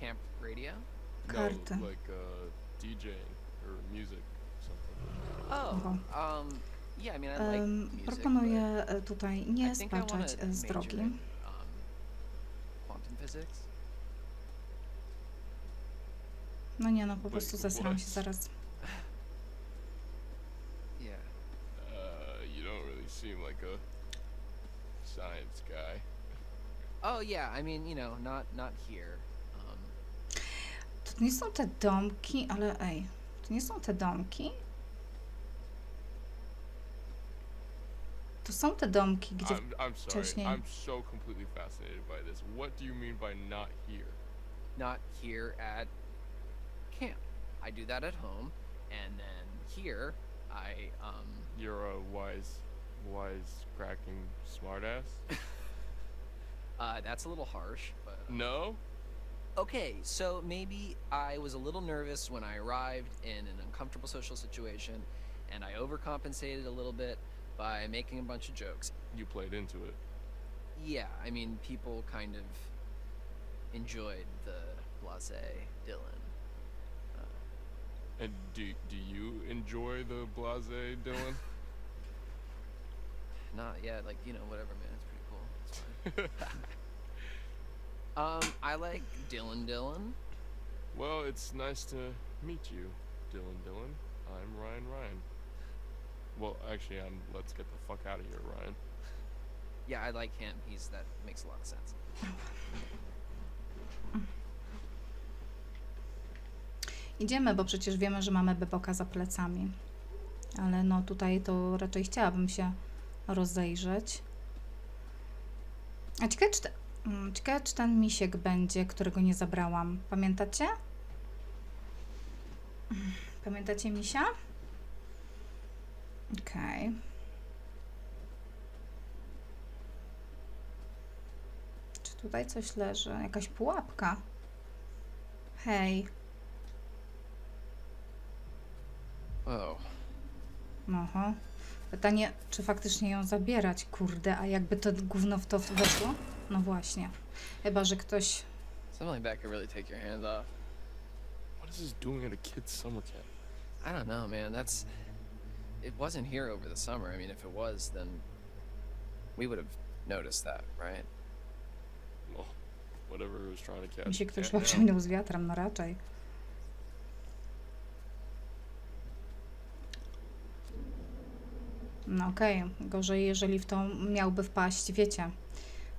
Camp radio? Karty. No, like DJ or music, something. Oh. Yeah, I mean, I like music, proponuję tutaj nie spaczać z drogi. Quantum physics? No nie, no po prostu zesram się zaraz. Yeah. You don't really seem like a science guy. Oh yeah, I mean, you know, not here. To nie są te domki, ale ej, to nie są te domki? To są te domki, gdzie I'm sorry. Wcześniej... I'm so completely fascinated by this. What do you mean by not here? Not here at camp. I do that at home, and then here, I, You're a wise-cracking smartass? That's a little harsh, but... No? Okay, so maybe I was a little nervous when I arrived in an uncomfortable social situation, and I overcompensated a little bit by making a bunch of jokes. You played into it. Yeah, I mean, people kind of enjoyed the blasé Dylan. And do you enjoy the blasé Dylan? Not yet, like, you know, whatever, man, it's pretty cool. It's fine. I like Dylan. Well, it's nice to meet you, Dylan. I'm Ryan. Well, actually, I'm let's get the fuck out of here, Ryan. Yeah, I like him. He's that makes a lot of sense. Idziemy, bo przecież wiemy, że mamy Beboka za plecami. Ale no tutaj to raczej chciałabym się rozejrzeć. A ciekawe, czy ten misiek będzie, którego nie zabrałam. Pamiętacie? Pamiętacie misia? Okej. Okay. Czy tutaj coś leży? Jakaś pułapka? Hej. Wow. Oho. Pytanie, czy faktycznie ją zabierać? Kurde, a jakby to gówno w to weszło? No właśnie. Chyba, że ktoś... Something like that could really take your hand off. What is this doing at a kid's summer camp? I don't know, man. That's... It wasn't here over the summer. I mean, if it was, then we would have noticed that, right? Well, whatever it was trying to catch. Mi się ktoś poprzeminął z wiatrem, no raczej. No okej. Okay. Gorzej, jeżeli w to miałby wpaść, wiecie...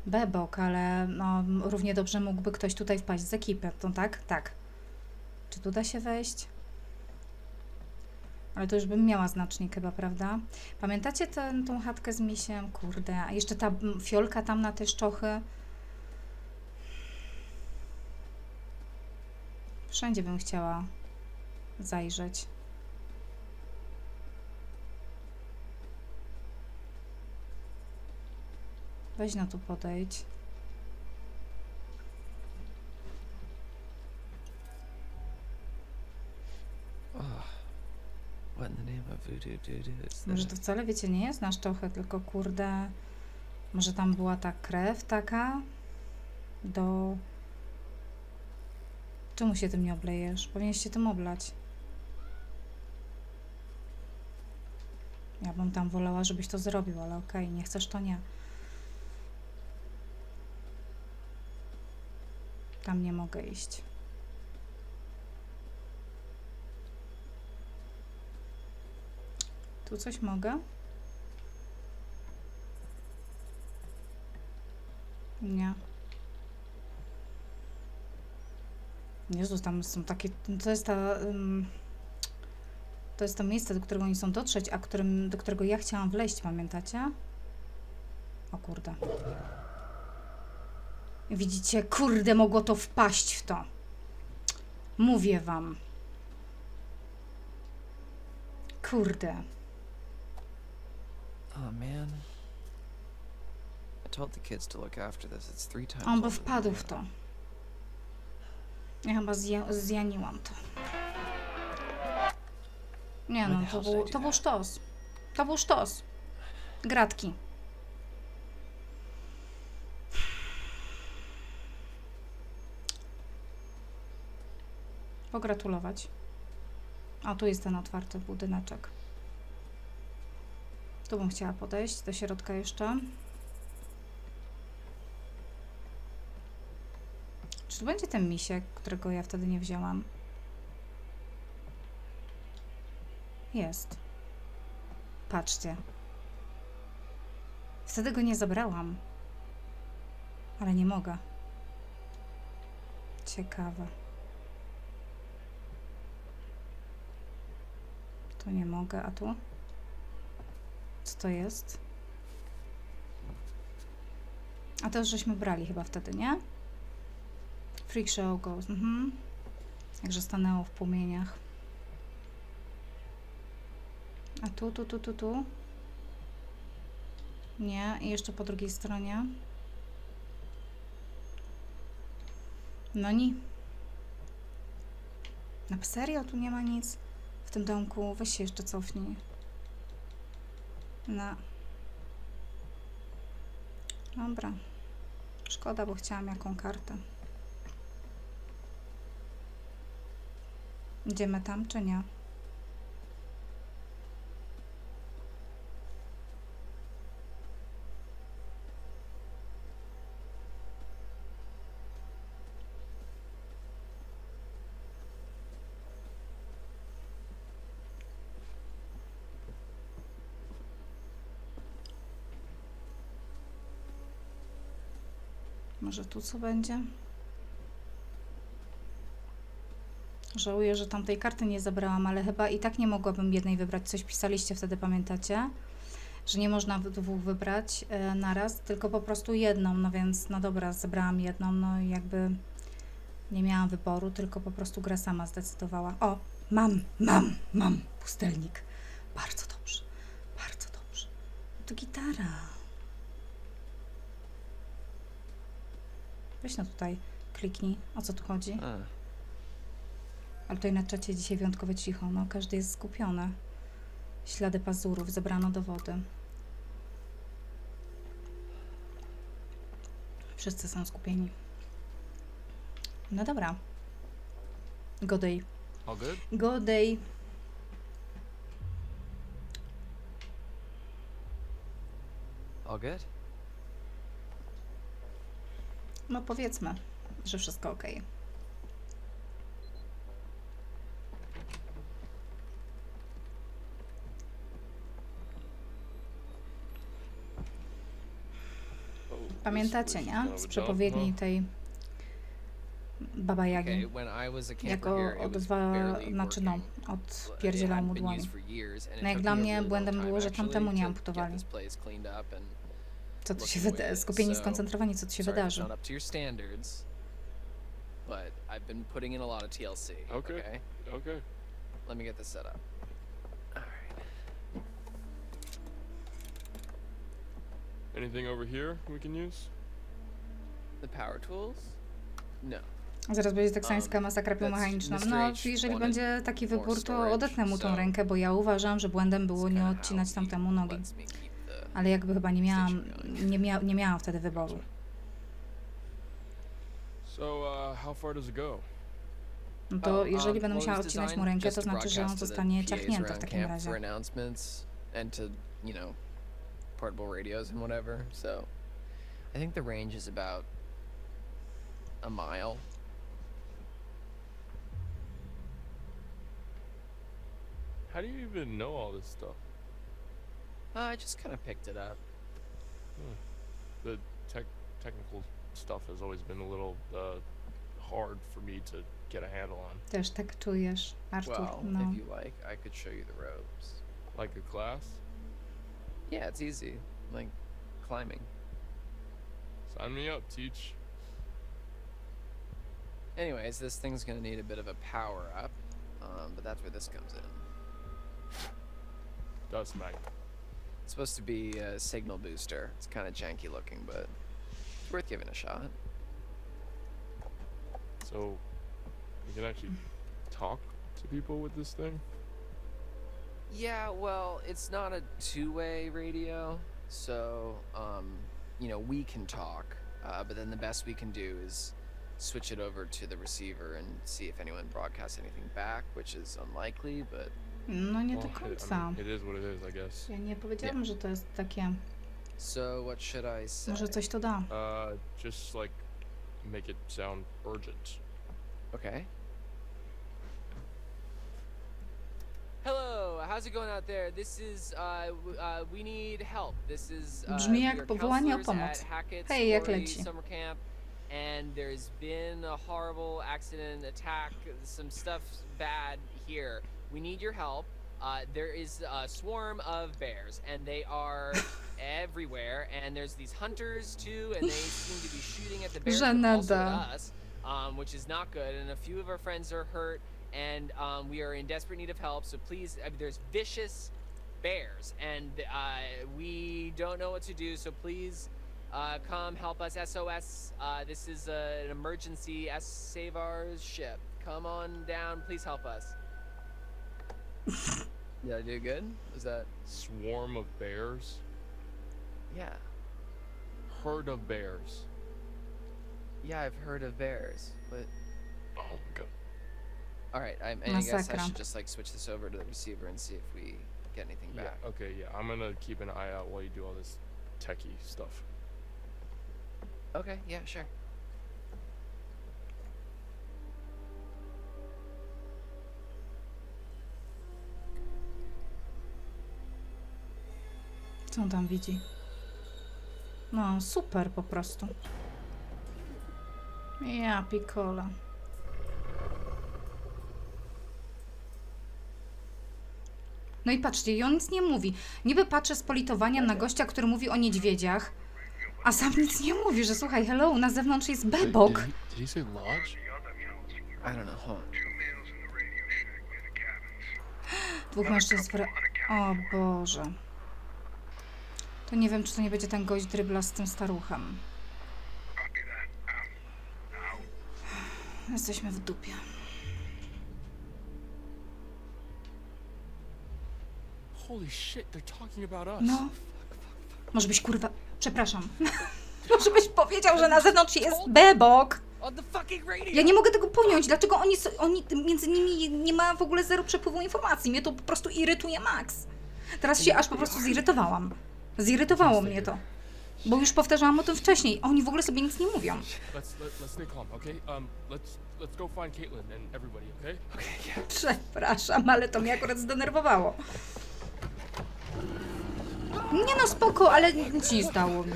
Bebok, ale no, równie dobrze mógłby ktoś tutaj wpaść z ekipy, to tak? Tak. Czy tu da się wejść? Ale to już bym miała znacznik chyba, prawda? Pamiętacie tą chatkę z misiem? Kurde, a jeszcze ta fiolka tam na te szczochy. Wszędzie bym chciała zajrzeć. Weź na tu podejdź. Może to wcale, wiecie, nie jest na sztochę, tylko kurde... Może tam była ta krew taka? Do... Czemu się tym nie oblejesz? Powinieneś się tym oblać. Ja bym tam wolała, żebyś to zrobił, ale okej, nie chcesz, to nie. Tam nie mogę iść. Tu coś mogę? Nie. Jezus, tam są takie... To jest to jest to miejsce, do którego oni chcą dotrzeć, a do którego ja chciałam wleźć, pamiętacie? O kurde. Widzicie, kurde, mogło to wpaść w to. Mówię wam. Kurde. On by wpadł w to. Ja chyba zjaniłam to. Nie no, to był sztos. To był sztos. Gratki. Pogratulować. A tu jest ten otwarty budyneczek. Tu bym chciała podejść do środka jeszcze. Czy tu będzie ten misiek, którego ja wtedy nie wzięłam? Jest. Patrzcie. Wtedy go nie zabrałam. Ale nie mogę. Ciekawe. Tu nie mogę, a tu? Co to jest? A to już żeśmy brali chyba wtedy, nie? Freak show goes. Mhm. Jakże stanęło w płomieniach. A tu? Nie. I jeszcze po drugiej stronie. No nie. Na serio? Tu nie ma nic w tym domku. Weź się jeszcze cofnij. No. Dobra. Szkoda, bo chciałam jaką kartę. Idziemy tam, czy nie? Może tu co będzie? Żałuję, że tamtej karty nie zabrałam, ale chyba i tak nie mogłabym jednej wybrać. Coś pisaliście wtedy, pamiętacie? Że nie można dwóch wybrać naraz, tylko po prostu jedną. No więc, no dobra, zebrałam jedną. No i jakby nie miałam wyboru, tylko po prostu gra sama zdecydowała. O, mam pustelnik. Bardzo dobrze, bardzo dobrze. To gitara. Weź no tutaj, kliknij. O co tu chodzi? Ale tutaj na czacie dzisiaj wyjątkowo cicho. No, każdy jest skupiony. Ślady pazurów, zebrano dowody. Wszyscy są skupieni. No dobra. Godej. Godej. No powiedzmy, że wszystko ok. Pamiętacie, nie? Z przepowiedni tej Baba Jagi, jako odpierdzielał mu dłoń. No jak dla mnie błędem było, że tamtemu nie amputowali. Co tu się wydarzy? Skupieni, skoncentrowani, co tu się wydarzy? Anything over here we can use? The power tools? No. Zaraz będzie teksańska masakra biomechaniczna. No, jeżeli będzie taki wybór, to odetnę mu tą rękę, bo ja uważam, że błędem było nie odcinać tamtemu nogi. Ale jakby chyba nie miałam wtedy wyboru. No to jeżeli będę musiała odcinać mu rękę, to znaczy, że on zostanie ciachnięty w takim razie. Portable radios and whatever, so I think the range is about a mile. How do you even know all this stuff? I just kind of picked it up. The technical stuff has always been a little hard for me to get a handle on. Też tak czujesz, Artur? Well, no. If you like, I could show you the ropes. Like a class? Yeah, it's easy, like climbing. Sign me up, teach. Anyways, this thing's gonna need a bit of a power up, but that's where this comes in. Dust magnet. It's supposed to be a signal booster. It's kind of janky looking, but it's worth giving a shot. So, you can actually talk to people with this thing? Yeah, well, it's not a two-way radio, so, you know, we can talk, but then the best we can do is switch it over to the receiver and see if anyone broadcasts anything back, which is unlikely, but... No nie do końca. It is what it is, I guess. Ja nie powiedziałam, że to jest takie... So what should I say? Może coś to da. Just like make it sound urgent. Okay. Hello, how's it going out there? This is we need help. This is brzmi jak powołanie o pomoc. Hej, jak leci? And there's been a horrible accident, attack, some stuff bad here. We need your help. There is a swarm of bears, and they are everywhere. And there's these hunters too, and they seem to be shooting at the bears and also at us, which is not good. And a few of our friends are hurt, and we are in desperate need of help. So please, I mean, there's vicious bears, and we don't know what to do. So please, come help us. SOS. This is an emergency. Save our ship. Come on down. Please help us. Did I do good? Was that swarm of bears? Yeah. Herd of bears. Yeah, I've heard of bears, but oh my god. All right, I guess I should just like switch this over to the receiver and see if we get anything back. Yeah, okay, yeah, I'm gonna keep an eye out while you do all this techie stuff. Okay, yeah, sure. Co on tam widzi? No, super po prostu. Ja pikola. No i patrzcie, i on nic nie mówi. Niby patrzę z politowaniem na gościa, który mówi o niedźwiedziach, a sam nic nie mówi, że słuchaj, hello, na zewnątrz jest bebok. Dwóch mężczyzn... O Boże. To nie wiem, czy to nie będzie ten gość drybla z tym staruchem. Jesteśmy w dupie. No. Może byś kurwa... Przepraszam. Może byś powiedział, że na zewnątrz jest bebok. Ja nie mogę tego pojąć. Dlaczego oni między nimi nie ma w ogóle zero przepływu informacji. Mnie to po prostu irytuje Max. Teraz się aż po prostu zirytowałam. Zirytowało mnie to, bo już powtarzałam o tym wcześniej. Oni w ogóle sobie nic nie mówią. Przepraszam, ale to mnie akurat zdenerwowało. Nie no, spoko, ale ci zdało mi.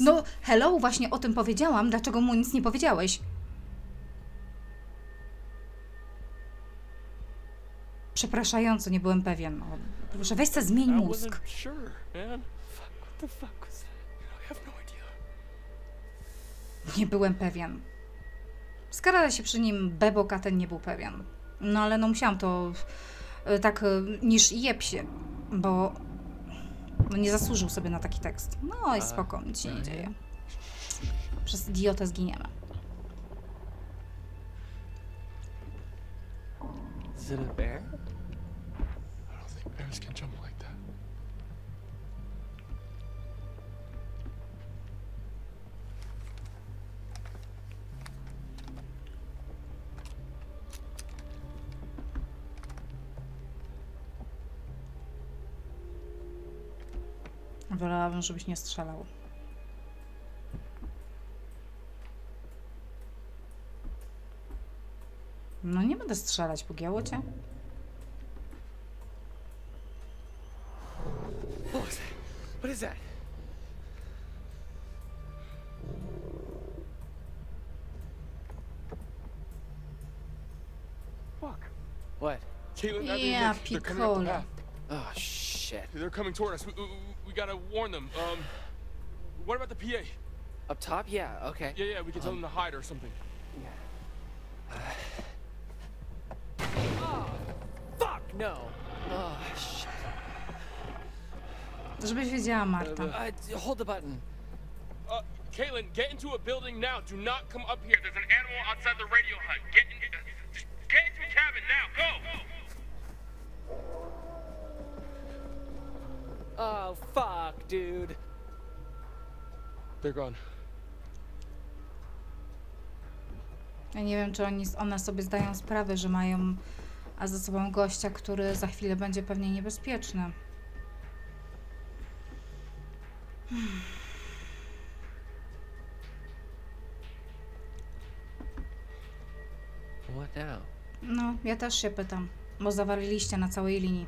No, hello, właśnie o tym powiedziałam. Dlaczego mu nic nie powiedziałeś? Przepraszająco, nie byłem pewien. Proszę, weź se zmień mózg. Nie byłem pewien. Skarada się przy nim bebok, a ten nie był pewien. No ale no musiałam to tak niż jeb się, bo no, nie zasłużył sobie na taki tekst. No i spoko, nic się nie dzieje. Przez idiotę zginiemy. Is it a bear? I don't think bears can jump like that. Wolałabym, żebyś nie strzelał. No nie będę strzelać, pogięło cię? Co to? Fuck. What? Caitlin, Abby, they're coming up the path. Oh shit. They're coming toward us. We gotta warn them. What about the PA? Up top? Yeah, okay. Yeah, we can tell them to hide or something. Yeah. No. Oh, shit. Żebyś wiedziała, Marta. Hold the button. Kaylin, get into a building now. Do not come up here. There's an animal outside the radio hut. Get into a cabin now. Go. Oh fuck, dude. They're gone. Ja nie wiem, czy one sobie zdają sprawę, że mają za sobą gościa, który za chwilę będzie pewnie niebezpieczny. No, ja też się pytam, bo zawarliście na całej linii.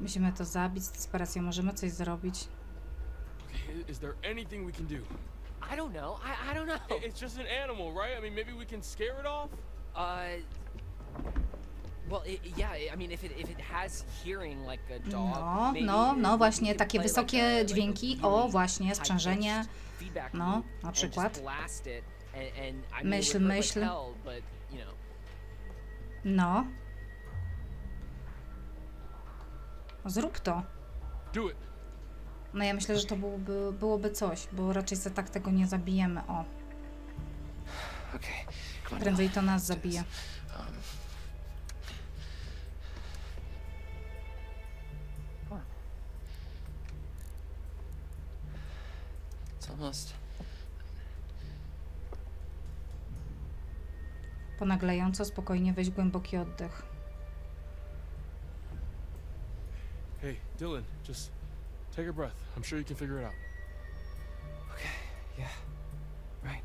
Musimy to zabić, z desperacją możemy coś zrobić. Is there anything we can do? I don't know. I don't know. It's just an animal, right? I mean, maybe we can scare it off? Well, yeah, I mean, if it has hearing like a dog. No, właśnie takie wysokie dźwięki. O, właśnie sprzężenie. No, na przykład. Myśl. No. Zrób to. No ja myślę, że to byłoby coś, bo raczej za tak tego nie zabijemy, o. Prędzej to nas zabije. Ponaglająco spokojnie weź głęboki oddech. Hey, Dylan, just take a breath. I'm sure you can figure it out. Okay, yeah, right.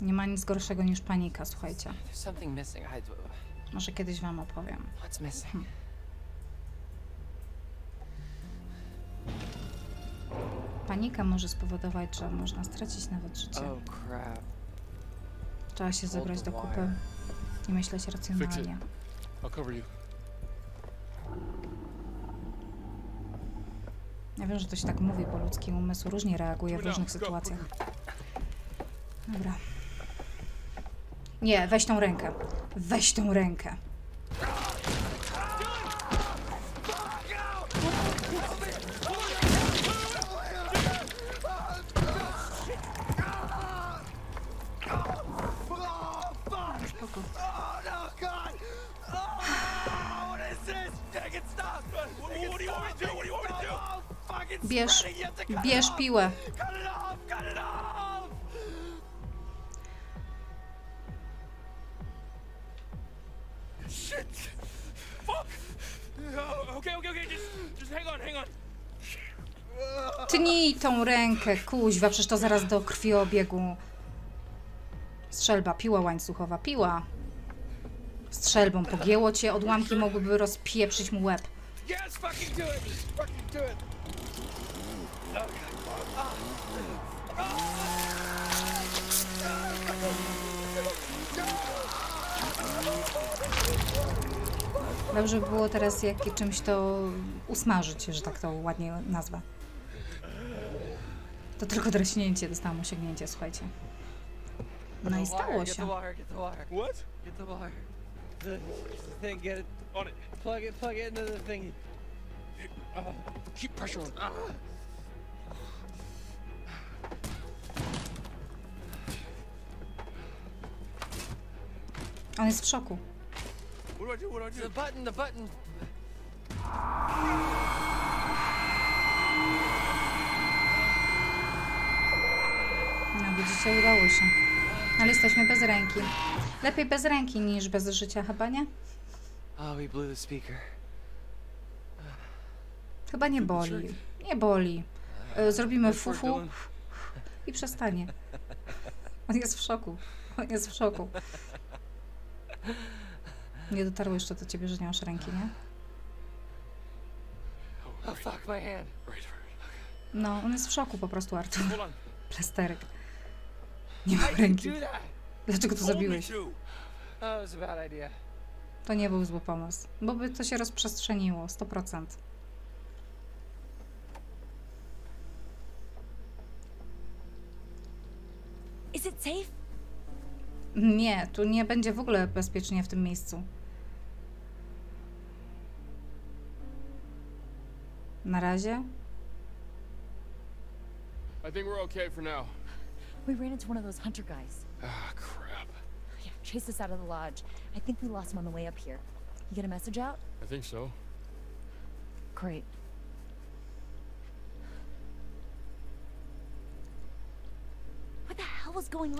Nie ma nic gorszego niż panika, słuchajcie. Może kiedyś wam opowiem. What's missing? Panika może spowodować, że można stracić nawet życie. Trzeba się zebrać do kupy i myśleć racjonalnie. Ja wiem, że to się tak mówi, bo ludzki umysł różnie reaguje w różnych sytuacjach. Dobra. Nie, weź tą rękę. Weź tą rękę. Bierz piłę. Tnij tą rękę, kuźwa, przecież to zaraz do krwiobiegu. Strzelba, piła łańcuchowa, piła. Strzelbą pogięło cię, odłamki mogłyby rozpieprzyć mu łeb. Dobrze by było teraz czymś to usmażyć, że tak to ładnie nazwę. To tylko draśnięcie, dostałam osiągnięcie, słuchajcie. No i stało się. On jest w szoku. The button. No widzicie, udało się. Ale jesteśmy bez ręki. Lepiej bez ręki niż bez życia, chyba nie? Chyba nie boli. Nie boli. Zrobimy fufu i przestanie. On jest w szoku. On jest w szoku. Nie dotarło jeszcze do ciebie, że nie masz ręki, nie? No, on jest w szoku po prostu, Artur. Plasterek. Nie mam ręki. Dlaczego to zrobiłeś? To nie był zły pomysł, bo by to się rozprzestrzeniło, 100%. Is it safe? Nie, tu nie będzie w ogóle bezpiecznie w tym miejscu. Na razie. I think we're okay for now. We ran into one of those hunter guys. Ah, crap. Yeah, chased us out of the lodge. I think we lost him on the way up here. You get a message out? I think so. Great.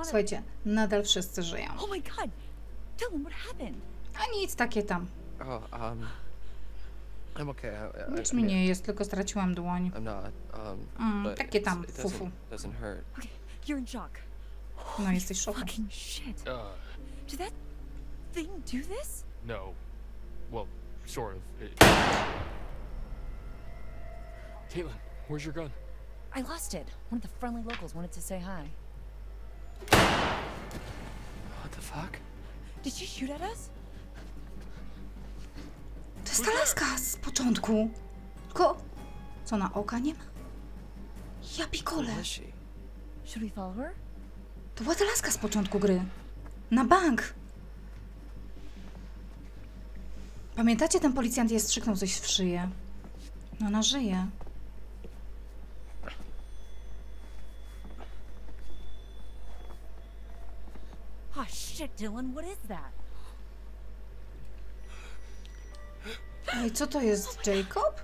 Słuchajcie, nadal wszyscy żyją. A nic, takie tam. Nic mi nie jest, tylko straciłam dłoń. Takie tam, fufu. No, jesteś szoku. Caitlin, where's your gun? I lost it. One of the friendly locals wanted to say hi. What the fuck? Did she shoot at us? To jest ta laska z początku. Tylko... co, na oka nie ma? Ja pikole. Should we follow her? To była ta laska z początku gry. Na bank. Pamiętacie, ten policjant jej strzyknął coś w szyję. No, ona żyje. Oh shit, Dylan, what is that? Ej, co to jest, Jacob?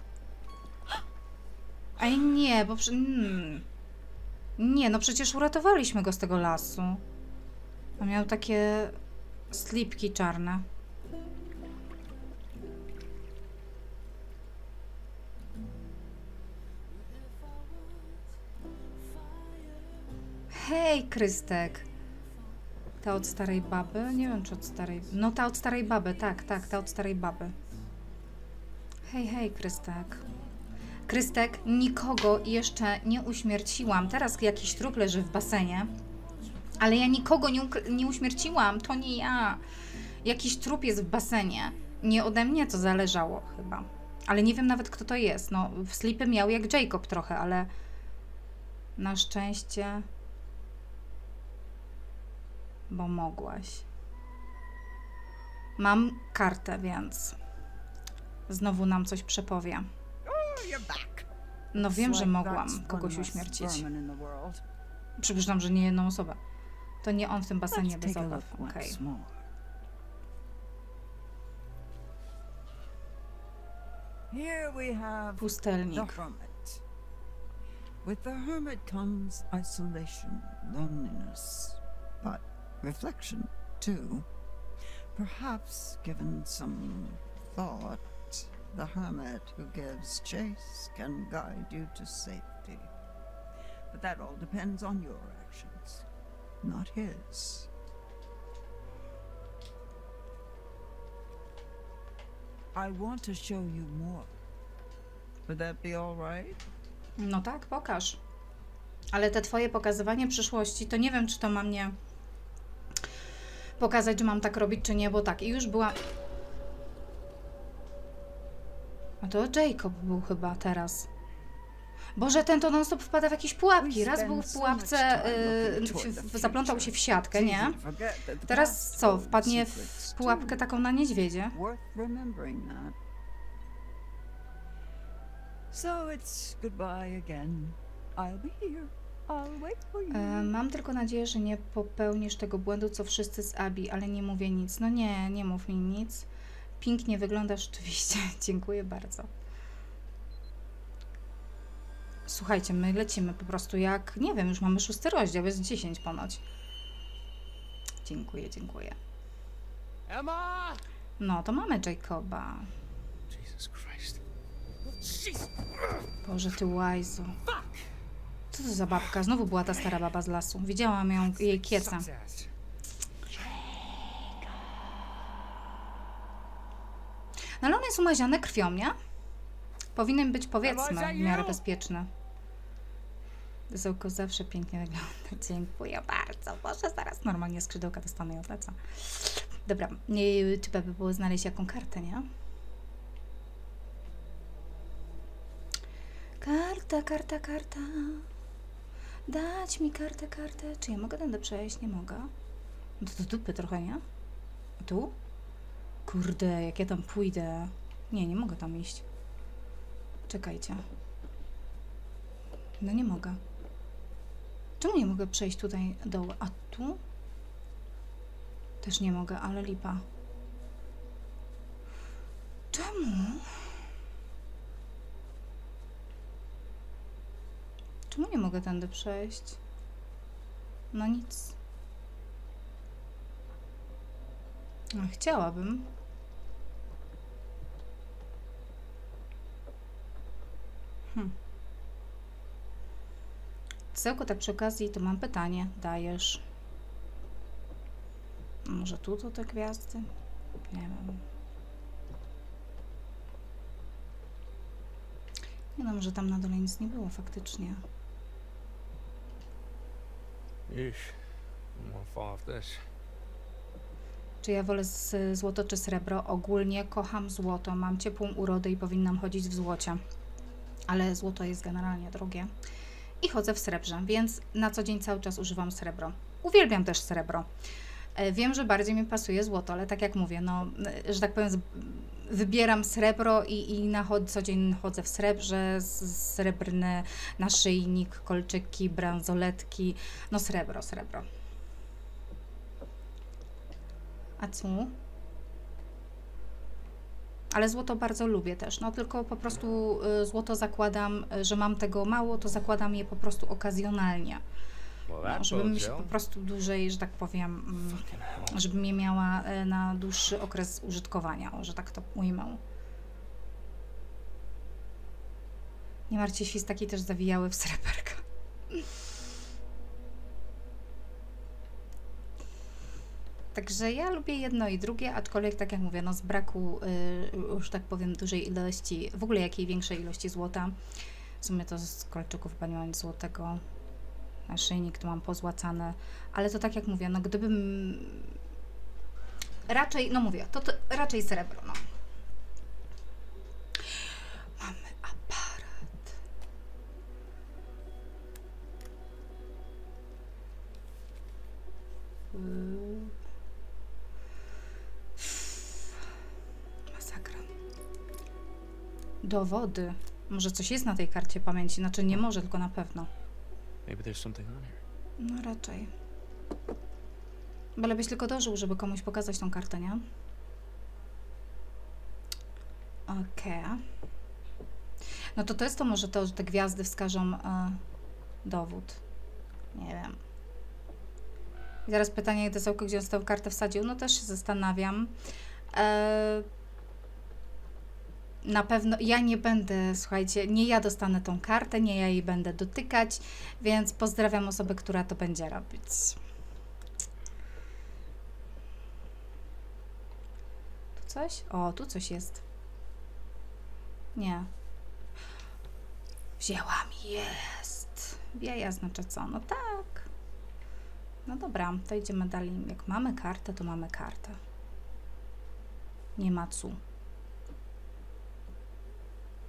Ej, nie, bo... Nie, no przecież uratowaliśmy go z tego lasu. On miał takie... slipki czarne. Hej, Krystek. Ta od starej baby? Nie wiem, czy od starej... No, ta od starej baby, tak, tak, ta od starej baby. Hej, hej, Krystek. Krystek, nikogo jeszcze nie uśmierciłam. Teraz jakiś trup leży w basenie. Ale ja nikogo nie uśmierciłam, to nie ja. Jakiś trup jest w basenie. Nie ode mnie to zależało chyba. Ale nie wiem nawet, kto to jest. No, w slipy miał jak Jacob trochę, ale... Na szczęście... Bo mogłaś. Mam kartę, więc znowu nam coś przepowie. No wiem, że mogłam kogoś uśmiercić. Przypuszczam, że nie jedną osobę. To nie on w tym basenie bez obaw. Okej. Pustelnik. With the hermit comes isolation, loneliness. But reflection, too. Perhaps, given some thought, the hermit who gives chase can guide you to safety. But that all depends on your actions, not his. I want to show you more. Would that be all right? No tak, pokaż. Ale te twoje pokazywanie przyszłości, to nie wiem, czy to ma mnie... pokazać, że mam tak robić, czy nie, bo tak. I już była... A to Jacob był chyba teraz. Boże, ten to non stop wpada w jakieś pułapki. Raz był w pułapce, zaplątał się w siatkę, nie? Teraz co? Wpadnie w pułapkę taką na niedźwiedzie. Mam tylko nadzieję, że nie popełnisz tego błędu, co wszyscy z Abby, ale nie mówię nic. No nie, nie mów mi nic. Pięknie wyglądasz, oczywiście. Dziękuję bardzo. Słuchajcie, my lecimy po prostu jak... Nie wiem, już mamy 6. rozdział, jest 10 ponoć. Dziękuję, dziękuję. Emma! No, to mamy Jacoba. Jesus Christ. Boże, ty łajzu. Co to za babka? Znowu była ta stara baba z lasu. Widziałam ją, jej kiecę. No ale one są umaziane krwią, nie? Powinien być, powiedzmy, w miarę bezpieczny. Zełko zawsze pięknie wygląda. Dziękuję bardzo. Boże, zaraz normalnie skrzydełka dostanę i odlecę. Dobra, trzeba by było znaleźć jaką kartę, nie? Karta, karta, karta. Dać mi kartę, kartę. Czy ja mogę tędy przejść? Nie mogę. No to do dupy trochę, nie? Tu? Kurde, jak ja tam pójdę. Nie, nie mogę tam iść. Czekajcie. No nie mogę. Czemu nie mogę przejść tutaj dołu? A tu? Też nie mogę, ale lipa. Czemu? Czemu nie mogę tędy przejść? No nic. No, chciałabym. Tylko tak przy okazji to mam pytanie. Dajesz. Może tu to te gwiazdy? Nie wiem. Nie wiem, że tam na dole nic nie było faktycznie. Czy ja wolę złoto czy srebro? Ogólnie kocham złoto. Mam ciepłą urodę i powinnam chodzić w złocie. Ale złoto jest generalnie drogie. I chodzę w srebrze, więc na co dzień cały czas używam srebro. Uwielbiam też srebro. Wiem, że bardziej mi pasuje złoto, ale tak jak mówię, no, że tak powiem, wybieram srebro i na co dzień chodzę w srebrze, srebrny naszyjnik, kolczyki, bransoletki, no srebro, srebro. A co? Ale złoto bardzo lubię też, no tylko po prostu złoto zakładam, że mam tego mało, to zakładam je po prostu okazjonalnie. No, żebym się po prostu dłużej, że tak powiem, żebym je miała na dłuższy okres użytkowania, o, że tak to ujmę. Nie martwcie, świstaki też zawijały w sreberka. Także ja lubię jedno i drugie, aczkolwiek tak jak mówię, no z braku, już tak powiem, dużej ilości, w ogóle jakiej większej ilości złota. W sumie to z kolczyków pani mam złotego, naszyjnik tu mam pozłacane, ale to tak jak mówię, no gdybym raczej, no mówię, to raczej srebro, no. Mamy aparat. Dowody. Może coś jest na tej karcie pamięci. Znaczy nie może, tylko na pewno. No raczej. Bylebyś tylko dożył, żeby komuś pokazać tą kartę, nie? Okej. No to jest to może to, że te gwiazdy wskażą dowód. Nie wiem. I teraz pytanie do Sołka, gdzie on tę kartę wsadził. No też się zastanawiam. Na pewno ja nie będę, słuchajcie, nie ja dostanę tą kartę, nie ja jej będę dotykać, więc pozdrawiam osobę, która to będzie robić. Tu coś? O, tu coś jest. Nie. Wzięłam, jest. Wieja znaczy co? No tak. No dobra, to idziemy dalej. Jak mamy kartę, to mamy kartę. Nie ma cu.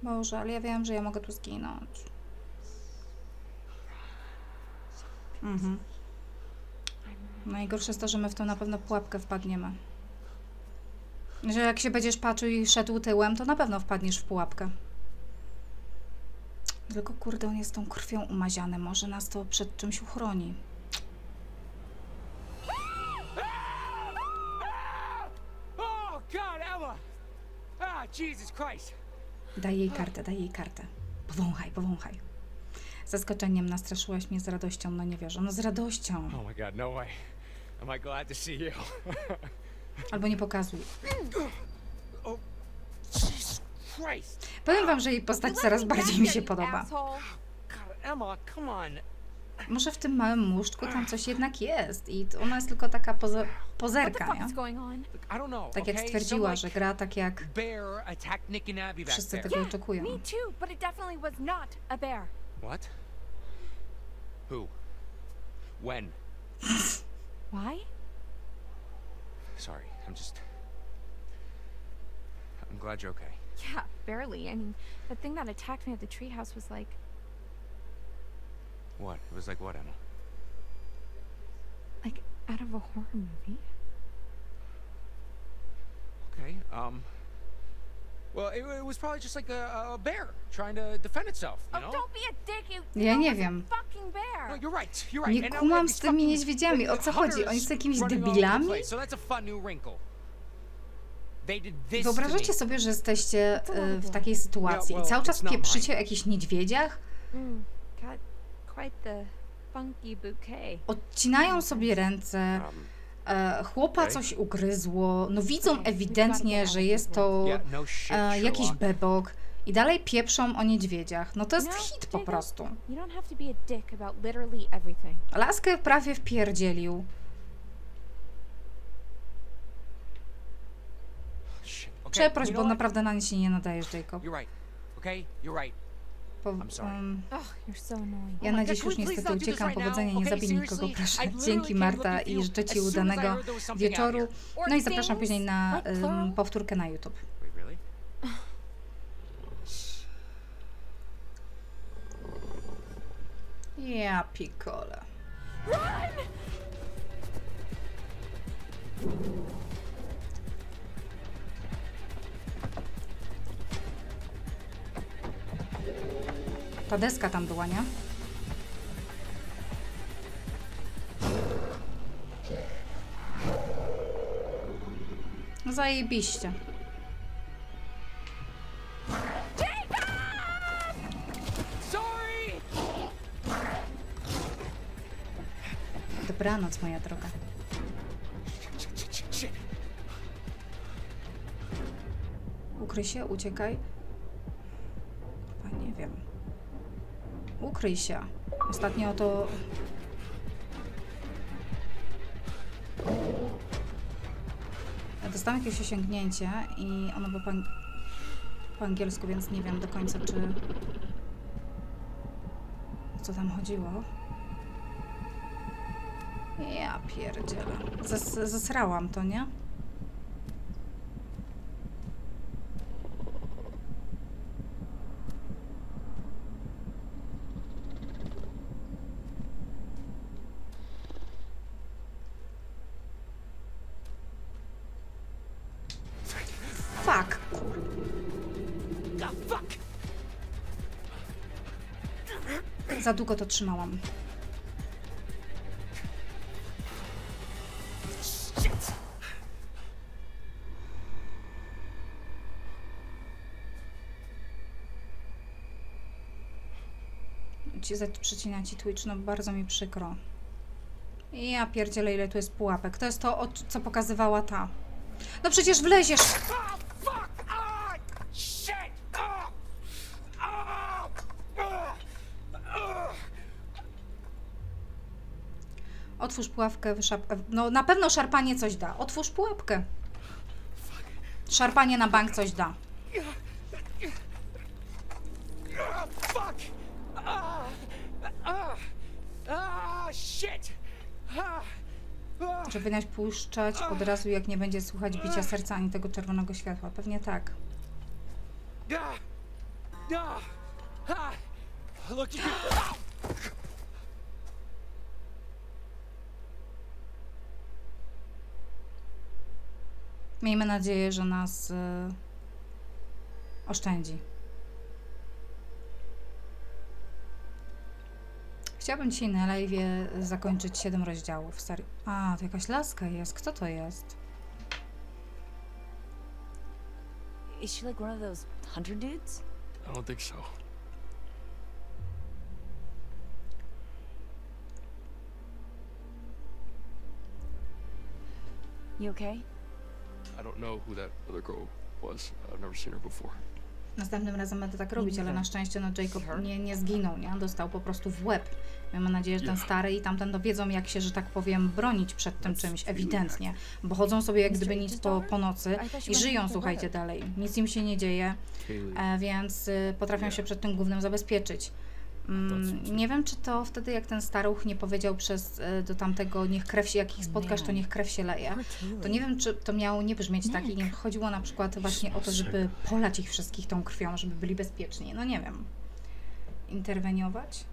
Boże, ale ja wiem, że ja mogę tu zginąć. Najgorsze jest to, że my w tą na pewno pułapkę wpadniemy. Że jak się będziesz patrzył i szedł tyłem, to na pewno wpadniesz w pułapkę. Tylko kurde, on jest tą krwią umaziany. Może nas to przed czymś uchroni. Oh God, Emma! Ah, Jesus Christ! Daj jej kartę, daj jej kartę. Powąchaj, powąchaj. Zaskoczeniem nastraszyłaś mnie z radością, no nie wierzę. No z radością. Albo nie pokazuj. Powiem wam, że jej postać coraz bardziej mi się podoba. Może w tym małym muszczku tam coś jednak jest i ona jest tylko taka pozerka, nie? Tak jak stwierdziła, że gra tak jak wszyscy tego oczekują. What? It was like what, Emma? Like out of a horror movie? Okay, well, it was probably just like a bear trying to defend itself, you know? Oh, don't be a dick, you know, it's a fucking bear. No, you're right. You're right. Nie kumam z tymi niedźwiedziami. O co chodzi? Oni są jakimiś debilami? Wyobrażacie sobie, że jesteście w takiej sytuacji i cały czas pieprzycie o jakichś niedźwiedziach? Odcinają sobie ręce. Chłopa coś ugryzło. No widzą ewidentnie, że jest to jakiś bebok. I dalej pieprzą o niedźwiedziach. No to jest hit po prostu. Laskę prawie wpierdzielił. Przeproś, bo naprawdę na nic się nie nadajesz, Jacob. Ja na dziś już niestety uciekam. Powodzenia, nie zabij nikogo, proszę. Dzięki, Marta, i życzę Ci udanego wieczoru. No i zapraszam później na powtórkę na YouTube. Ja pikole. Ta deska tam była, nie? Zajebiście. Dobranoc, moja droga. Ukryj się, uciekaj. Chyba nie wiem. Ukryj się. Ostatnio to... Ja dostałam jakieś osiągnięcie i ono było po angielsku, więc nie wiem do końca, czy... O co tam chodziło? Ja pierdzielę. Zesrałam to, nie? Fuck! Za długo to trzymałam. Przecina ci Twitch, no bardzo mi przykro. Ja pierdzielę, ile tu jest pułapek. To jest to, co pokazywała ta. No przecież wleziesz! Otwórz pułapkę, no na pewno szarpanie coś da. Otwórz pułapkę. Szarpanie na bank coś da. Żeby nas puszczać od razu, jak nie będzie słuchać bicia serca ani tego czerwonego światła. Pewnie tak. Miejmy nadzieję, że nas oszczędzi. Chciałabym dzisiaj na live'ie zakończyć 7 rozdziałów. Serio. A, to jakaś laska jest. Kto to jest? Is she like one of those hunter dudes? I don't think so. You okay? I don't know who that other girl was. I've never seen her before. Następnym razem będę tak robić, ale na szczęście no Jacob nie zginął, nie? Dostał po prostu w łeb. Mam nadzieję, że ten stary i tamten dowiedzą, jak się, że tak powiem, bronić przed tym czymś, ewidentnie. Bo chodzą sobie jak gdyby nic po nocy i żyją, słuchajcie, dalej. Nic im się nie dzieje, więc potrafią się przed tym głównym zabezpieczyć. Nie wiem, czy to wtedy, jak ten staruch nie powiedział do tamtego, niech krew się, jak ich spotkasz, to niech krew się leje, to nie wiem, czy to miało nie brzmieć tak i nie chodziło na przykład właśnie o to, żeby polać ich wszystkich tą krwią, żeby byli bezpieczni. No nie wiem. Interweniować?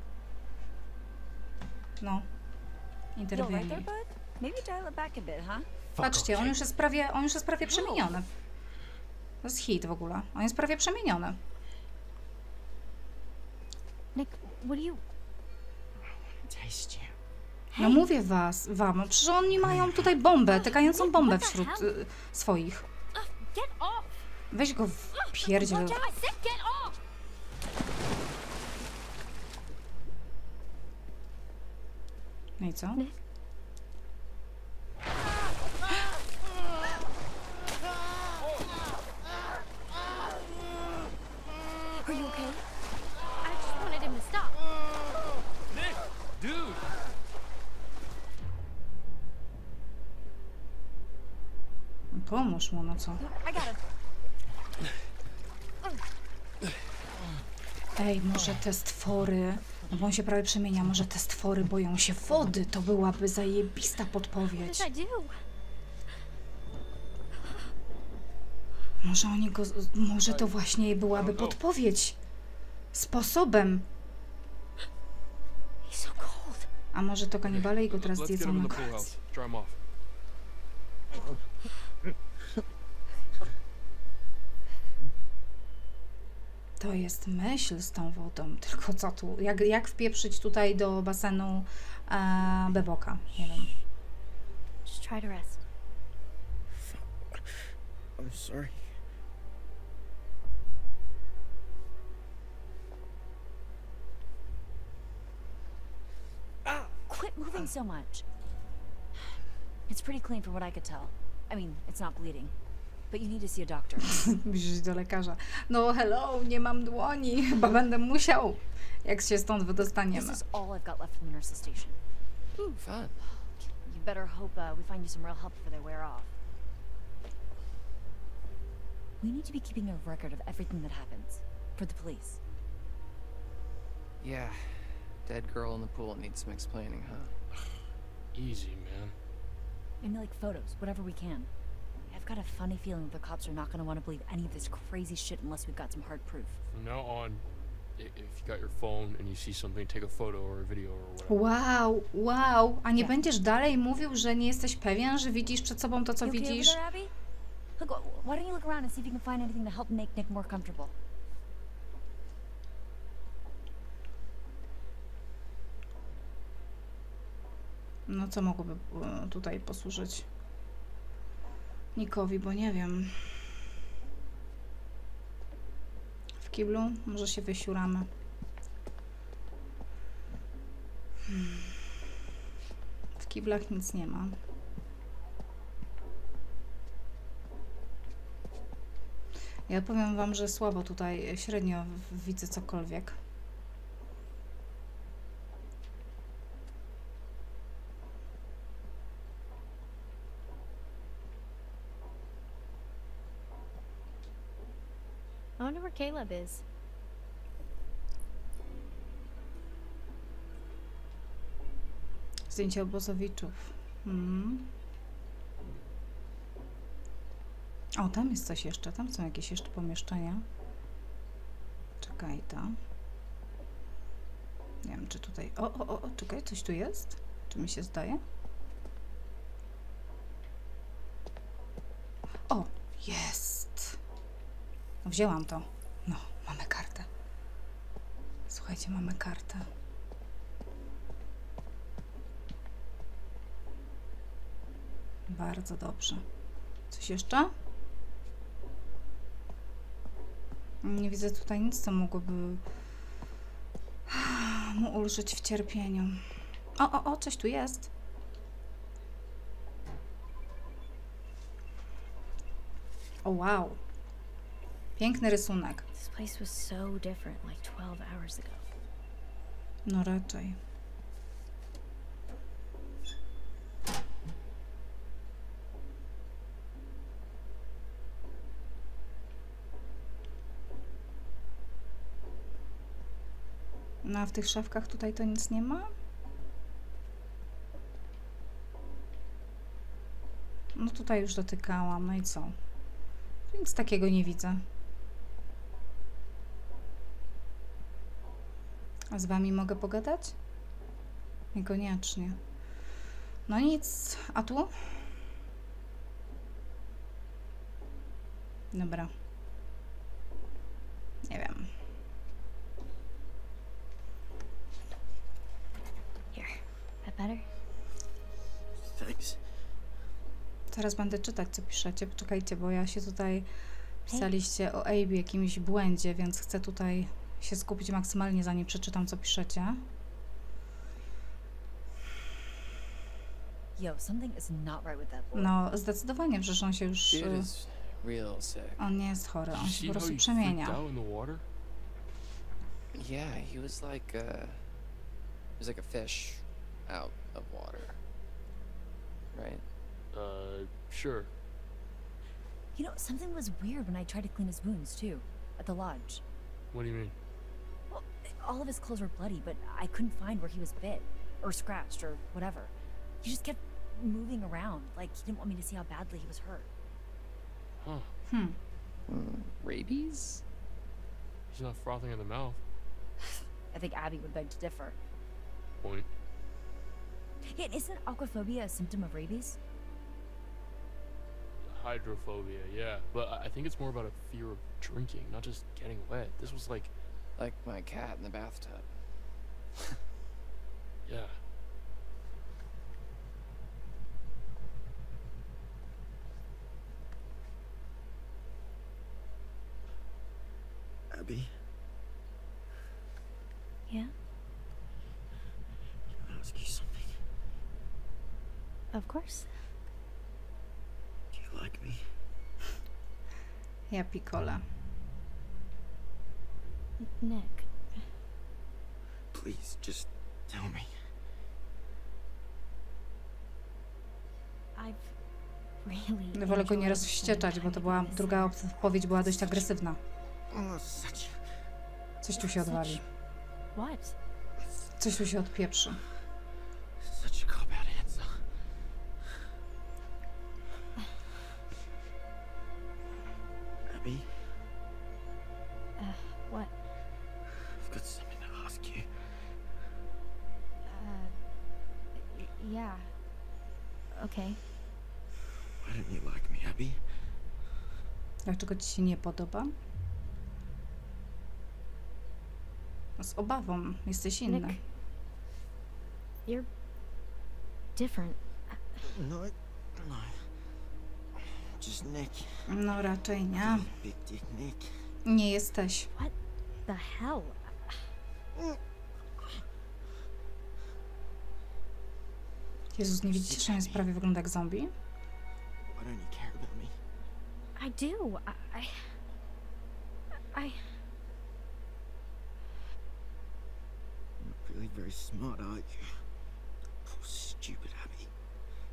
No. Interweniuj. Patrzcie, on już jest prawie przemieniony. To jest hit w ogóle. On jest prawie przemieniony. Nick, what do you... No mówię wam, przecież oni mają tutaj bombę, tykającą bombę wśród swoich. Weź go w pierdziel. No i co? Pomóż mu, no co? Ej, może te stwory, no bo on się prawie przemienia, może te stwory boją się wody, to byłaby zajebista podpowiedź. Może oni go, może to właśnie byłaby podpowiedź. Sposobem. A może to kanibale i go teraz zjedzą na koniec. To jest myśl z tą wodą, tylko co tu, jak wpieprzyć tutaj do basenu Beboka, nie wiem. Just try to rest. I'm sorry. Quit moving so much. It's pretty clean from what I could tell. I mean, it's not bleeding. But you need to see a doctor. Musisz iść do lekarza. No hello, nie mam dłoni. Chyba będę musiał, jak się stąd wydostaniemy. This is all I've got left from the nurse's station. Fun. You better hope we find you some real help before they wear off. We need to be keeping a record of everything that happens for the police. Yeah, dead girl in the pool needs some explaining, huh? Easy, man. And like photos, whatever we can. I've got a funny feeling the cops are not going to want to believe any of this crazy shit unless we've got some hard proof. From now on, if you got your phone and you see something, take a photo or a video or whatever. Wow, wow. A nie będziesz dalej mówił, że nie jesteś pewien, że widzisz przed sobą to, co widzisz? Okay over there, Abby? Look, why don't you look around and see if you can find anything to help make Nick more comfortable? No co mogłoby tutaj posłużyć? Nikowi, bo nie wiem. W kiblu? Może się wysiuramy. W kiblach nic nie ma. Ja powiem wam, że słabo tutaj, średnio widzę cokolwiek. I wonder where Caleb is. Zdjęcie obozowiczów. O, tam jest coś jeszcze. Tam są jakieś jeszcze pomieszczenia. Czekaj, tam. Nie wiem, czy tutaj... O, czekaj, coś tu jest? Czy mi się zdaje? O, jest! Wzięłam to. No, mamy kartę. Słuchajcie, mamy kartę. Bardzo dobrze. Coś jeszcze? Nie widzę tutaj nic, co mogłoby mu ulżyć w cierpieniu. O, coś tu jest. O, wow. Piękny rysunek. No raczej. No a w tych szafkach tutaj to nic nie ma? No tutaj już dotykałam, no i co? Nic takiego nie widzę. A z wami mogę pogadać? Niekoniecznie. No nic. A tu? Dobra. Nie wiem. Teraz będę czytać, co piszecie. Poczekajcie, bo ja się tutaj... Pisaliście o Abby, jakimś błędzie, więc chcę tutaj... się skupić maksymalnie, zanim przeczytam, co piszecie. No, zdecydowanie, przecież on się już... On nie jest chory, on się po prostu przemienia. You know, something was weird when I tried to clean his wounds too, at the lodge. What do you mean? Well, all of his clothes were bloody, but I couldn't find where he was bit, or scratched, or whatever. He just kept moving around, like he didn't want me to see how badly he was hurt. Huh. Rabies? He's not frothing in the mouth. I think Abby would beg to differ. Point. Yeah, isn't aquaphobia a symptom of rabies? Hydrophobia, yeah, but I think it's more about a fear of drinking, not just getting wet. This was like my cat in the bathtub. Yeah. Abby? Yeah? Can I ask you something? Of course. Ja pikola. Nick. Please, just tell me. No, wolę go nieraz wścieczać, bo to była druga odpowiedź, była dość agresywna. Coś tu się odwali. Coś tu się odpieprzy. Dlaczego ci się nie podoba? Z obawą, jesteś inna. Nick, you're different. No. Just Nick. No raczej nie. Nie jesteś. What the hell? Jezus, nie widzicie, że on jest prawie wygląda jak zombie? I do. I really very smart, aren't you? Poor stupid Abby.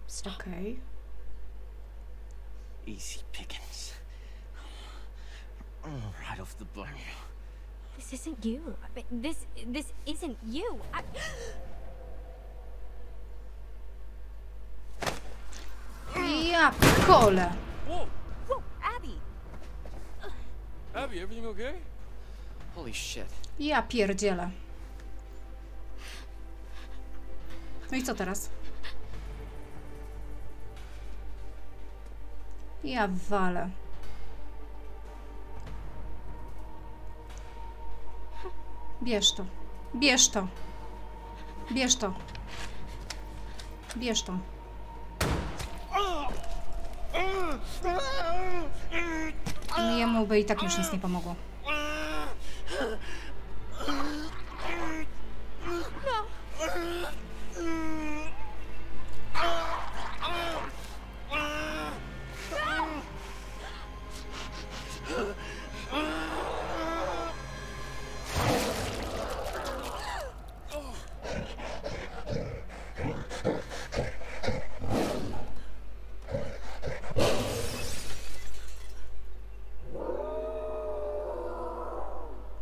Stop. Okay. Easy pickings. Right off the blow. This isn't you. This isn't you. Ja kole. Abby, everything okay? Holy shit. Ja pierdzielę. No i co teraz? Ja walę. Bierz to. Bierz to. Bierz to. Bierz to. Jemu by i tak już nic nie pomogło.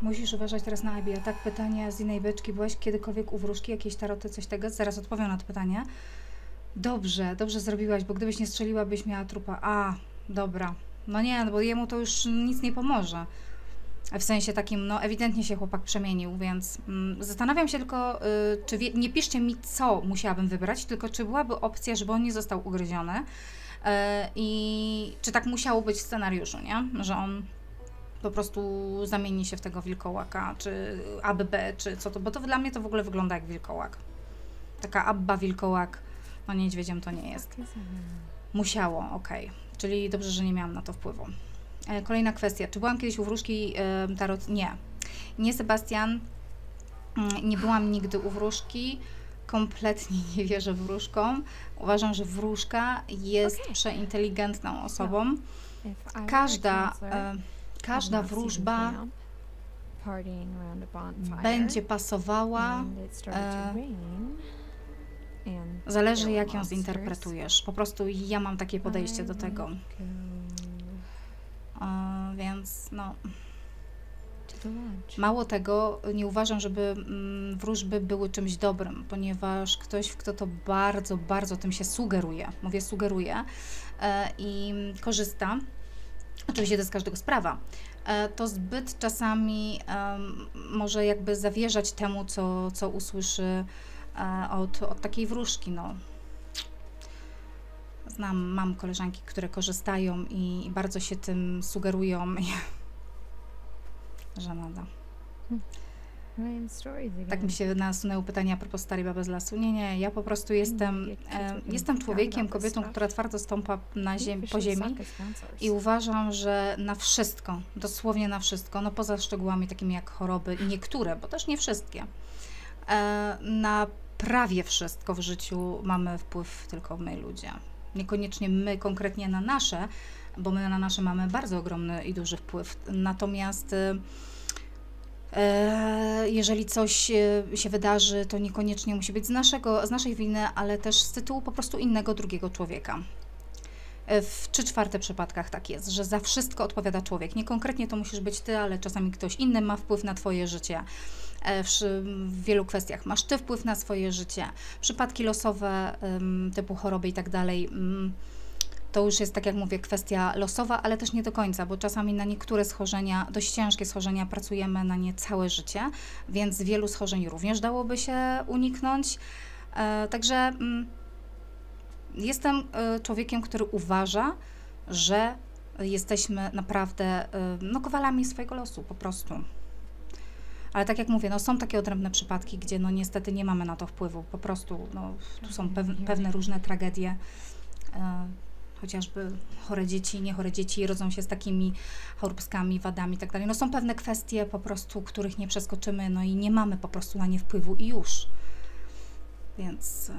Musisz uważać teraz na Abby. A tak, pytanie z innej beczki. Byłaś kiedykolwiek u wróżki, jakieś taroty, coś tego? Zaraz odpowiem na to pytanie. Dobrze, dobrze zrobiłaś, bo gdybyś nie strzeliła, byś miała trupa. A, dobra. No nie, bo jemu to już nic nie pomoże. W sensie takim, no ewidentnie się chłopak przemienił, więc zastanawiam się tylko, czy nie piszcie mi, co musiałabym wybrać, tylko czy byłaby opcja, żeby on nie został ugryziony i czy tak musiało być w scenariuszu, nie? Że on po prostu zamieni się w tego wilkołaka, czy ABB, czy co to, bo to dla mnie to w ogóle wygląda jak wilkołak. Taka Abba wilkołak, no niedźwiedziem to nie jest. Musiało, okej. Czyli dobrze, że nie miałam na to wpływu. Kolejna kwestia. Czy byłam kiedyś u wróżki tarot? Nie. Nie, Sebastian. Nie byłam nigdy u wróżki. kompletnie nie wierzę wróżkom. Uważam, że wróżka jest przeinteligentną osobą. Każda wróżba będzie pasowała, zależy jak ją zinterpretujesz. Po prostu ja mam takie podejście do tego. Więc no... Mało tego, nie uważam, żeby wróżby były czymś dobrym, ponieważ ktoś, kto to bardzo, bardzo tym się sugeruje, mówię sugeruje i korzysta, oczywiście to jest każdego sprawa, to zbyt czasami może jakby zawierzać temu, co usłyszy od takiej wróżki, no. Mam koleżanki, które korzystają i bardzo się tym sugerują. Żenada. Tak mi się nasunęło pytanie a propos starej baby z lasu. Nie, ja po prostu jestem człowiekiem, kobietą, która twardo stąpa po ziemi i uważam, że na wszystko, dosłownie na wszystko, no poza szczegółami takimi jak choroby i niektóre, bo też nie wszystkie, na prawie wszystko w życiu mamy wpływ tylko my ludzie. Niekoniecznie my konkretnie na nasze, bo my na nasze mamy bardzo ogromny i duży wpływ. Natomiast jeżeli coś się wydarzy, to niekoniecznie musi być z naszej winy, ale też z tytułu po prostu innego, drugiego człowieka. W 3/4 przypadkach tak jest, że za wszystko odpowiada człowiek. Nie konkretnie to musisz być ty, ale czasami ktoś inny ma wpływ na twoje życie. W wielu kwestiach masz ty wpływ na swoje życie. Przypadki losowe, typu choroby i tak dalej, to już jest, tak jak mówię, kwestia losowa, ale też nie do końca, bo czasami na niektóre schorzenia, dość ciężkie schorzenia, pracujemy na nie całe życie, więc wielu schorzeń również dałoby się uniknąć. Także jestem człowiekiem, który uważa, że jesteśmy naprawdę no, kowalami swojego losu, po prostu. Ale tak jak mówię, no, są takie odrębne przypadki, gdzie no, niestety nie mamy na to wpływu, po prostu no, tu są pewne różne tragedie, chociażby chore dzieci, niechore dzieci rodzą się z takimi choróbskami, wadami i tak dalej. No są pewne kwestie po prostu, których nie przeskoczymy, no i nie mamy po prostu na nie wpływu i już. Więc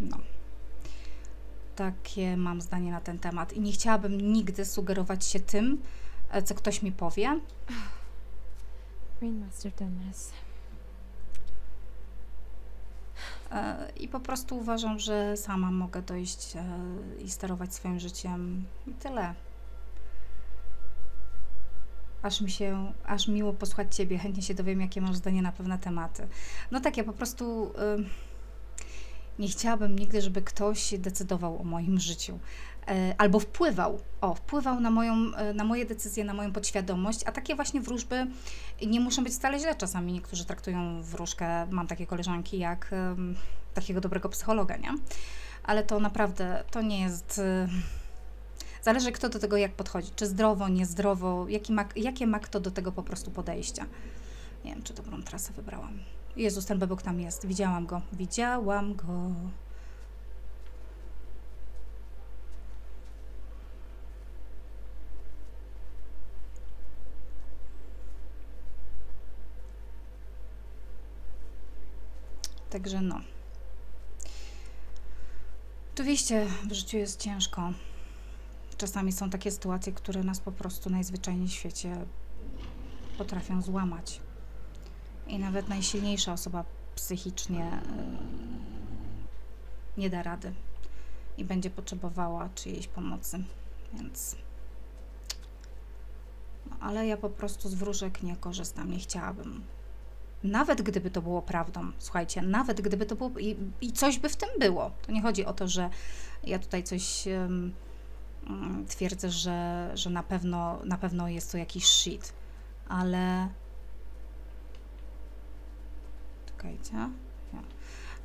no, takie mam zdanie na ten temat i nie chciałabym nigdy sugerować się tym, co ktoś mi powie. I po prostu uważam, że sama mogę dojść i sterować swoim życiem i tyle. Aż miło posłuchać ciebie, chętnie się dowiem, jakie masz zdanie na pewne tematy. No tak, ja po prostu nie chciałabym nigdy, żeby ktoś decydował o moim życiu. Albo wpływał na moje decyzje, na moją podświadomość, a takie właśnie wróżby nie muszą być wcale źle. Czasami niektórzy traktują wróżkę, mam takie koleżanki, jak takiego dobrego psychologa, nie? Ale to naprawdę, to nie jest... Zależy, kto do tego jak podchodzi, czy zdrowo, niezdrowo, jakie ma kto do tego po prostu podejścia. Nie wiem, czy dobrą trasę wybrałam. Jezus, ten bebek tam jest, widziałam go. Także no. Oczywiście w życiu jest ciężko. Czasami są takie sytuacje, które nas po prostu najzwyczajniej w świecie potrafią złamać. I nawet najsilniejsza osoba psychicznie nie da rady i będzie potrzebowała czyjejś pomocy, więc... No, ale ja po prostu z wróżek nie korzystam, nie chciałabym. Nawet gdyby to było prawdą, słuchajcie, nawet gdyby to było... I coś by w tym było. To nie chodzi o to, że ja tutaj coś twierdzę, że na pewno jest to jakiś shit, ale... Czekajcie.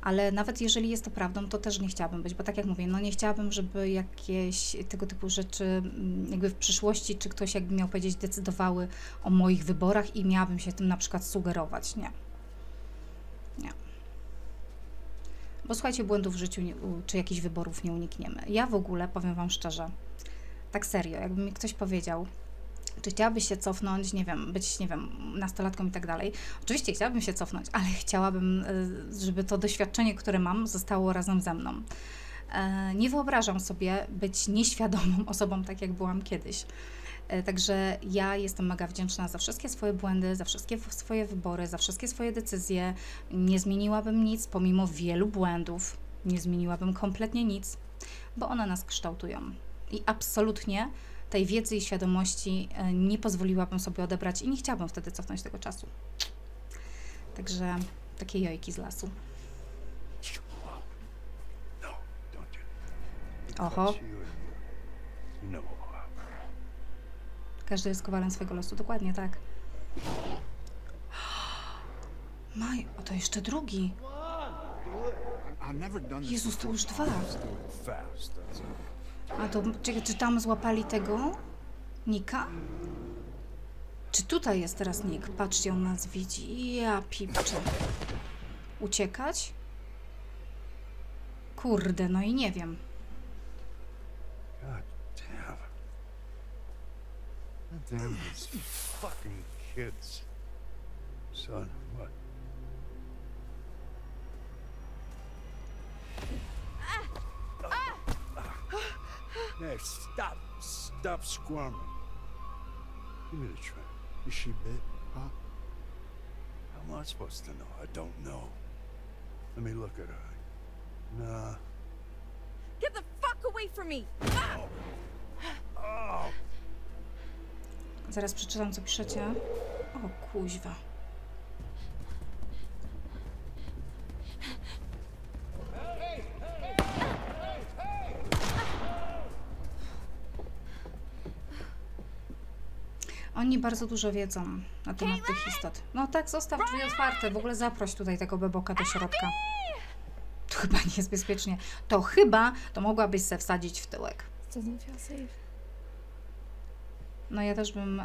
Ale nawet jeżeli jest to prawdą, to też nie chciałabym być, bo tak jak mówię, no nie chciałabym, żeby jakieś tego typu rzeczy jakby w przyszłości, czy ktoś jakby miał powiedzieć, decydowały o moich wyborach i miałabym się tym na przykład sugerować, nie. Nie. Bo słuchajcie, błędów w życiu czy jakichś wyborów nie unikniemy. Ja w ogóle, powiem wam szczerze, tak serio, jakby mi ktoś powiedział, czy chciałabyś się cofnąć, nie wiem, być, nie wiem, nastolatką i tak dalej. Oczywiście chciałabym się cofnąć, ale chciałabym, żeby to doświadczenie, które mam, zostało razem ze mną. Nie wyobrażam sobie być nieświadomą osobą, tak jak byłam kiedyś. Także ja jestem mega wdzięczna za wszystkie swoje błędy, za wszystkie swoje wybory, za wszystkie swoje decyzje. Nie zmieniłabym nic, pomimo wielu błędów. Nie zmieniłabym kompletnie nic, bo one nas kształtują. I absolutnie tej wiedzy i świadomości nie pozwoliłabym sobie odebrać i nie chciałabym wtedy cofnąć tego czasu. Także takie jojki z lasu. Oho. Każdy jest kowalem swojego losu. Dokładnie tak. Maj, o to jeszcze drugi. Jezus, to już dwa. A to, czy tam złapali tego Nika? Czy tutaj jest teraz Nick? Patrzcie, on nas widzi. Ja pipczę. Uciekać? Kurde, no i nie wiem. Damn these fucking kids. Son, what? Now stop squirming. Give me the tray. Is she bit, huh? How am I supposed to know? I don't know. Let me look at her. Nah. Get the fuck away from me! Oh. Oh. Zaraz przeczytam, co piszecie. O kuźwa. Oni bardzo dużo wiedzą na temat tych istot. No tak, zostaw drzwi otwarte. W ogóle zaproś tutaj tego beboka do środka. To chyba nie jest bezpiecznie. To chyba, to mogłabyś se wsadzić w tyłek. No ja też bym...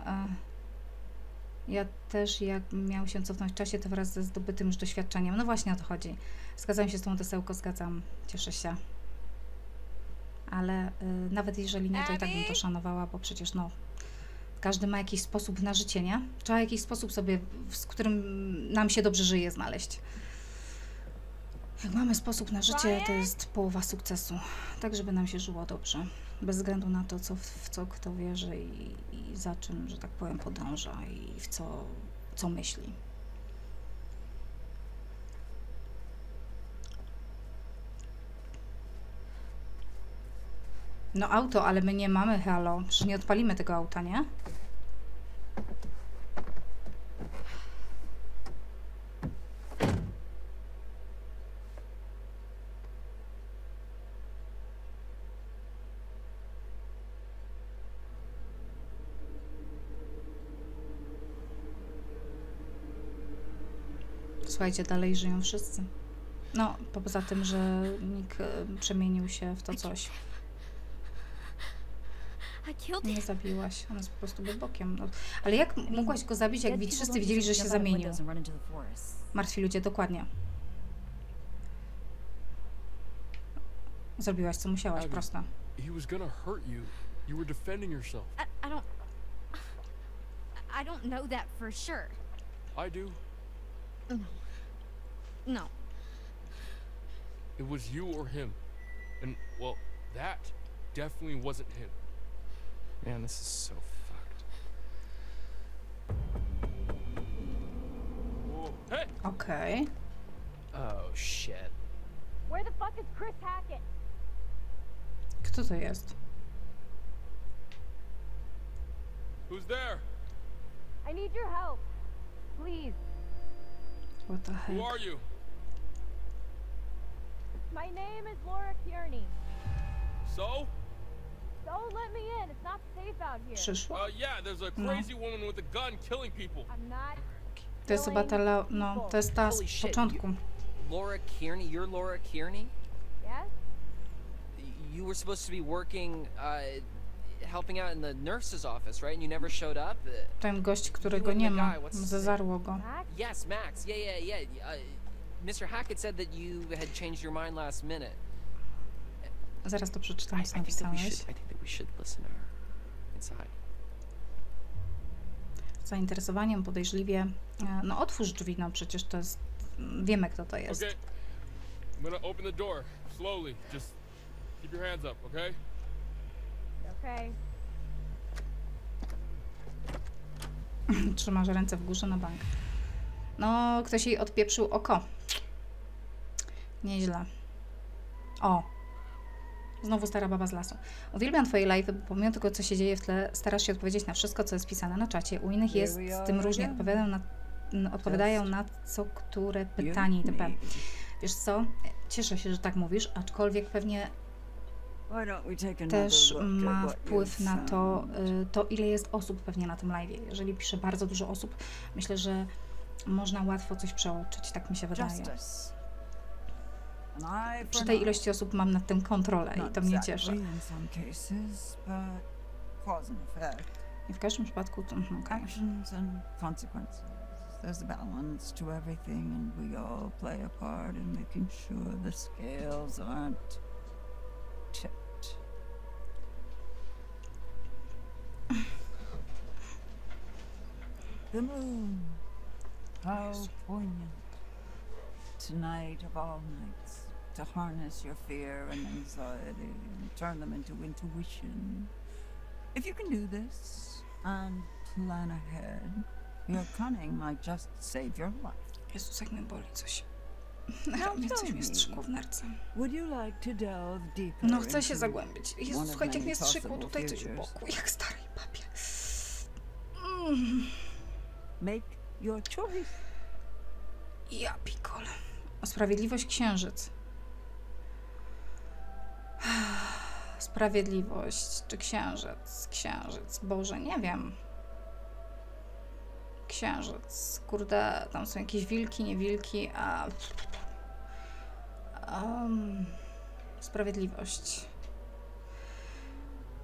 Ja też, jakbym miał się cofnąć w czasie, to wraz ze zdobytym już doświadczeniem. No właśnie o to chodzi. Zgadzam się z tą desełką, zgadzam. Cieszę się. Ale nawet jeżeli nie, to i tak bym to szanowała, bo przecież no... Każdy ma jakiś sposób na życie, nie? Trzeba jakiś sposób sobie, z którym nam się dobrze żyje, znaleźć. Jak mamy sposób na życie, to jest połowa sukcesu. Tak, żeby nam się żyło dobrze. Bez względu na to, w co kto wierzy i za czym, że tak powiem, podąża i w co myśli. No auto, ale my nie mamy, halo. Przecież nie odpalimy tego auta, nie? Słuchajcie, dalej żyją wszyscy. No, poza tym, że Nick przemienił się w to coś. Nie zabiłaś, ona jest po prostu bokiem. No. Ale jak mogłaś go zabić, jak wszyscy widzieli, że się zamienił? Martwi ludzie, dokładnie. Zrobiłaś, co musiałaś, prosta. No. It was you or him. And well, that definitely wasn't him. Man, this is so fucked. Whoa. Hey! Okay. Oh shit. Where the fuck is Chris Hackett? Kto to jest? Who's there? I need your help. Please. What the heck? Who are you? My name is Laura Kearney. So? Don't let me in. It's not safe out here. Yeah, there's a crazy woman with a gun killing people. I'm not. To jest chyba ta no, to jest ta z początku. Laura Kearney, you're Laura Kearney? Yes. You were supposed to be working helping out in the nurse's office, right? And you never showed up. Ten gość, którego nie ma, zezarło go. Yes, Max. Yeah. Mr. Hackett said that you had changed your mind last minute. Zaraz to przeczytam, co napisałeś. zainteresowaniem podejrzliwie. No otwórz drzwi, no przecież to jest... Wiemy, kto to jest. Trzymasz ręce w górze na bank. No, ktoś jej odpieprzył oko. Nieźle. O. Znowu stara baba z lasu. Uwielbiam twoje live'y, bo pomimo tego, co się dzieje w tle, starasz się odpowiedzieć na wszystko, co jest pisane na czacie. U innych jest z tym różnie. Odpowiadają na co, które pytanie itp. Wiesz co? Cieszę się, że tak mówisz, aczkolwiek pewnie też ma wpływ na to, ile jest osób pewnie na tym live'ie. Jeżeli pisze bardzo dużo osób, myślę, że można łatwo coś przeoczyć, tak mi się wydaje. Przy tej ilości osób mam nad tym kontrolę i to mnie cieszy. I w każdym przypadku to... Okay. There's a balance to everything, and we all play a part in making sure the scales aren't tipped. The moon, how poignant! Tonight of all nights, to harness your fear and anxiety and turn them into intuition. If you can do this and plan ahead. Your cunning might just save your life. Jezus, jak mnie boli coś. Realnie coś mnie strzykło w nerce. No, chcę się zagłębić. Jezus, słuchajcie, jak mnie strzykło tutaj coś w boku, jak stary papier. Make your choice. Ja pikole. O sprawiedliwość księżyc. Sprawiedliwość czy księżyc? Księżyc. Boże, nie wiem. Księżyc, kurde, tam są jakieś wilki, nie wilki, a... sprawiedliwość.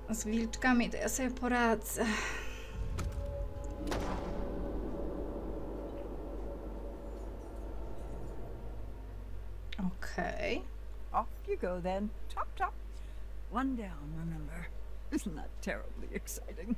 Z wilczkami to ja sobie poradzę. Okej. Off you go then. Chop, chop. One down, remember. Isn't that terribly exciting?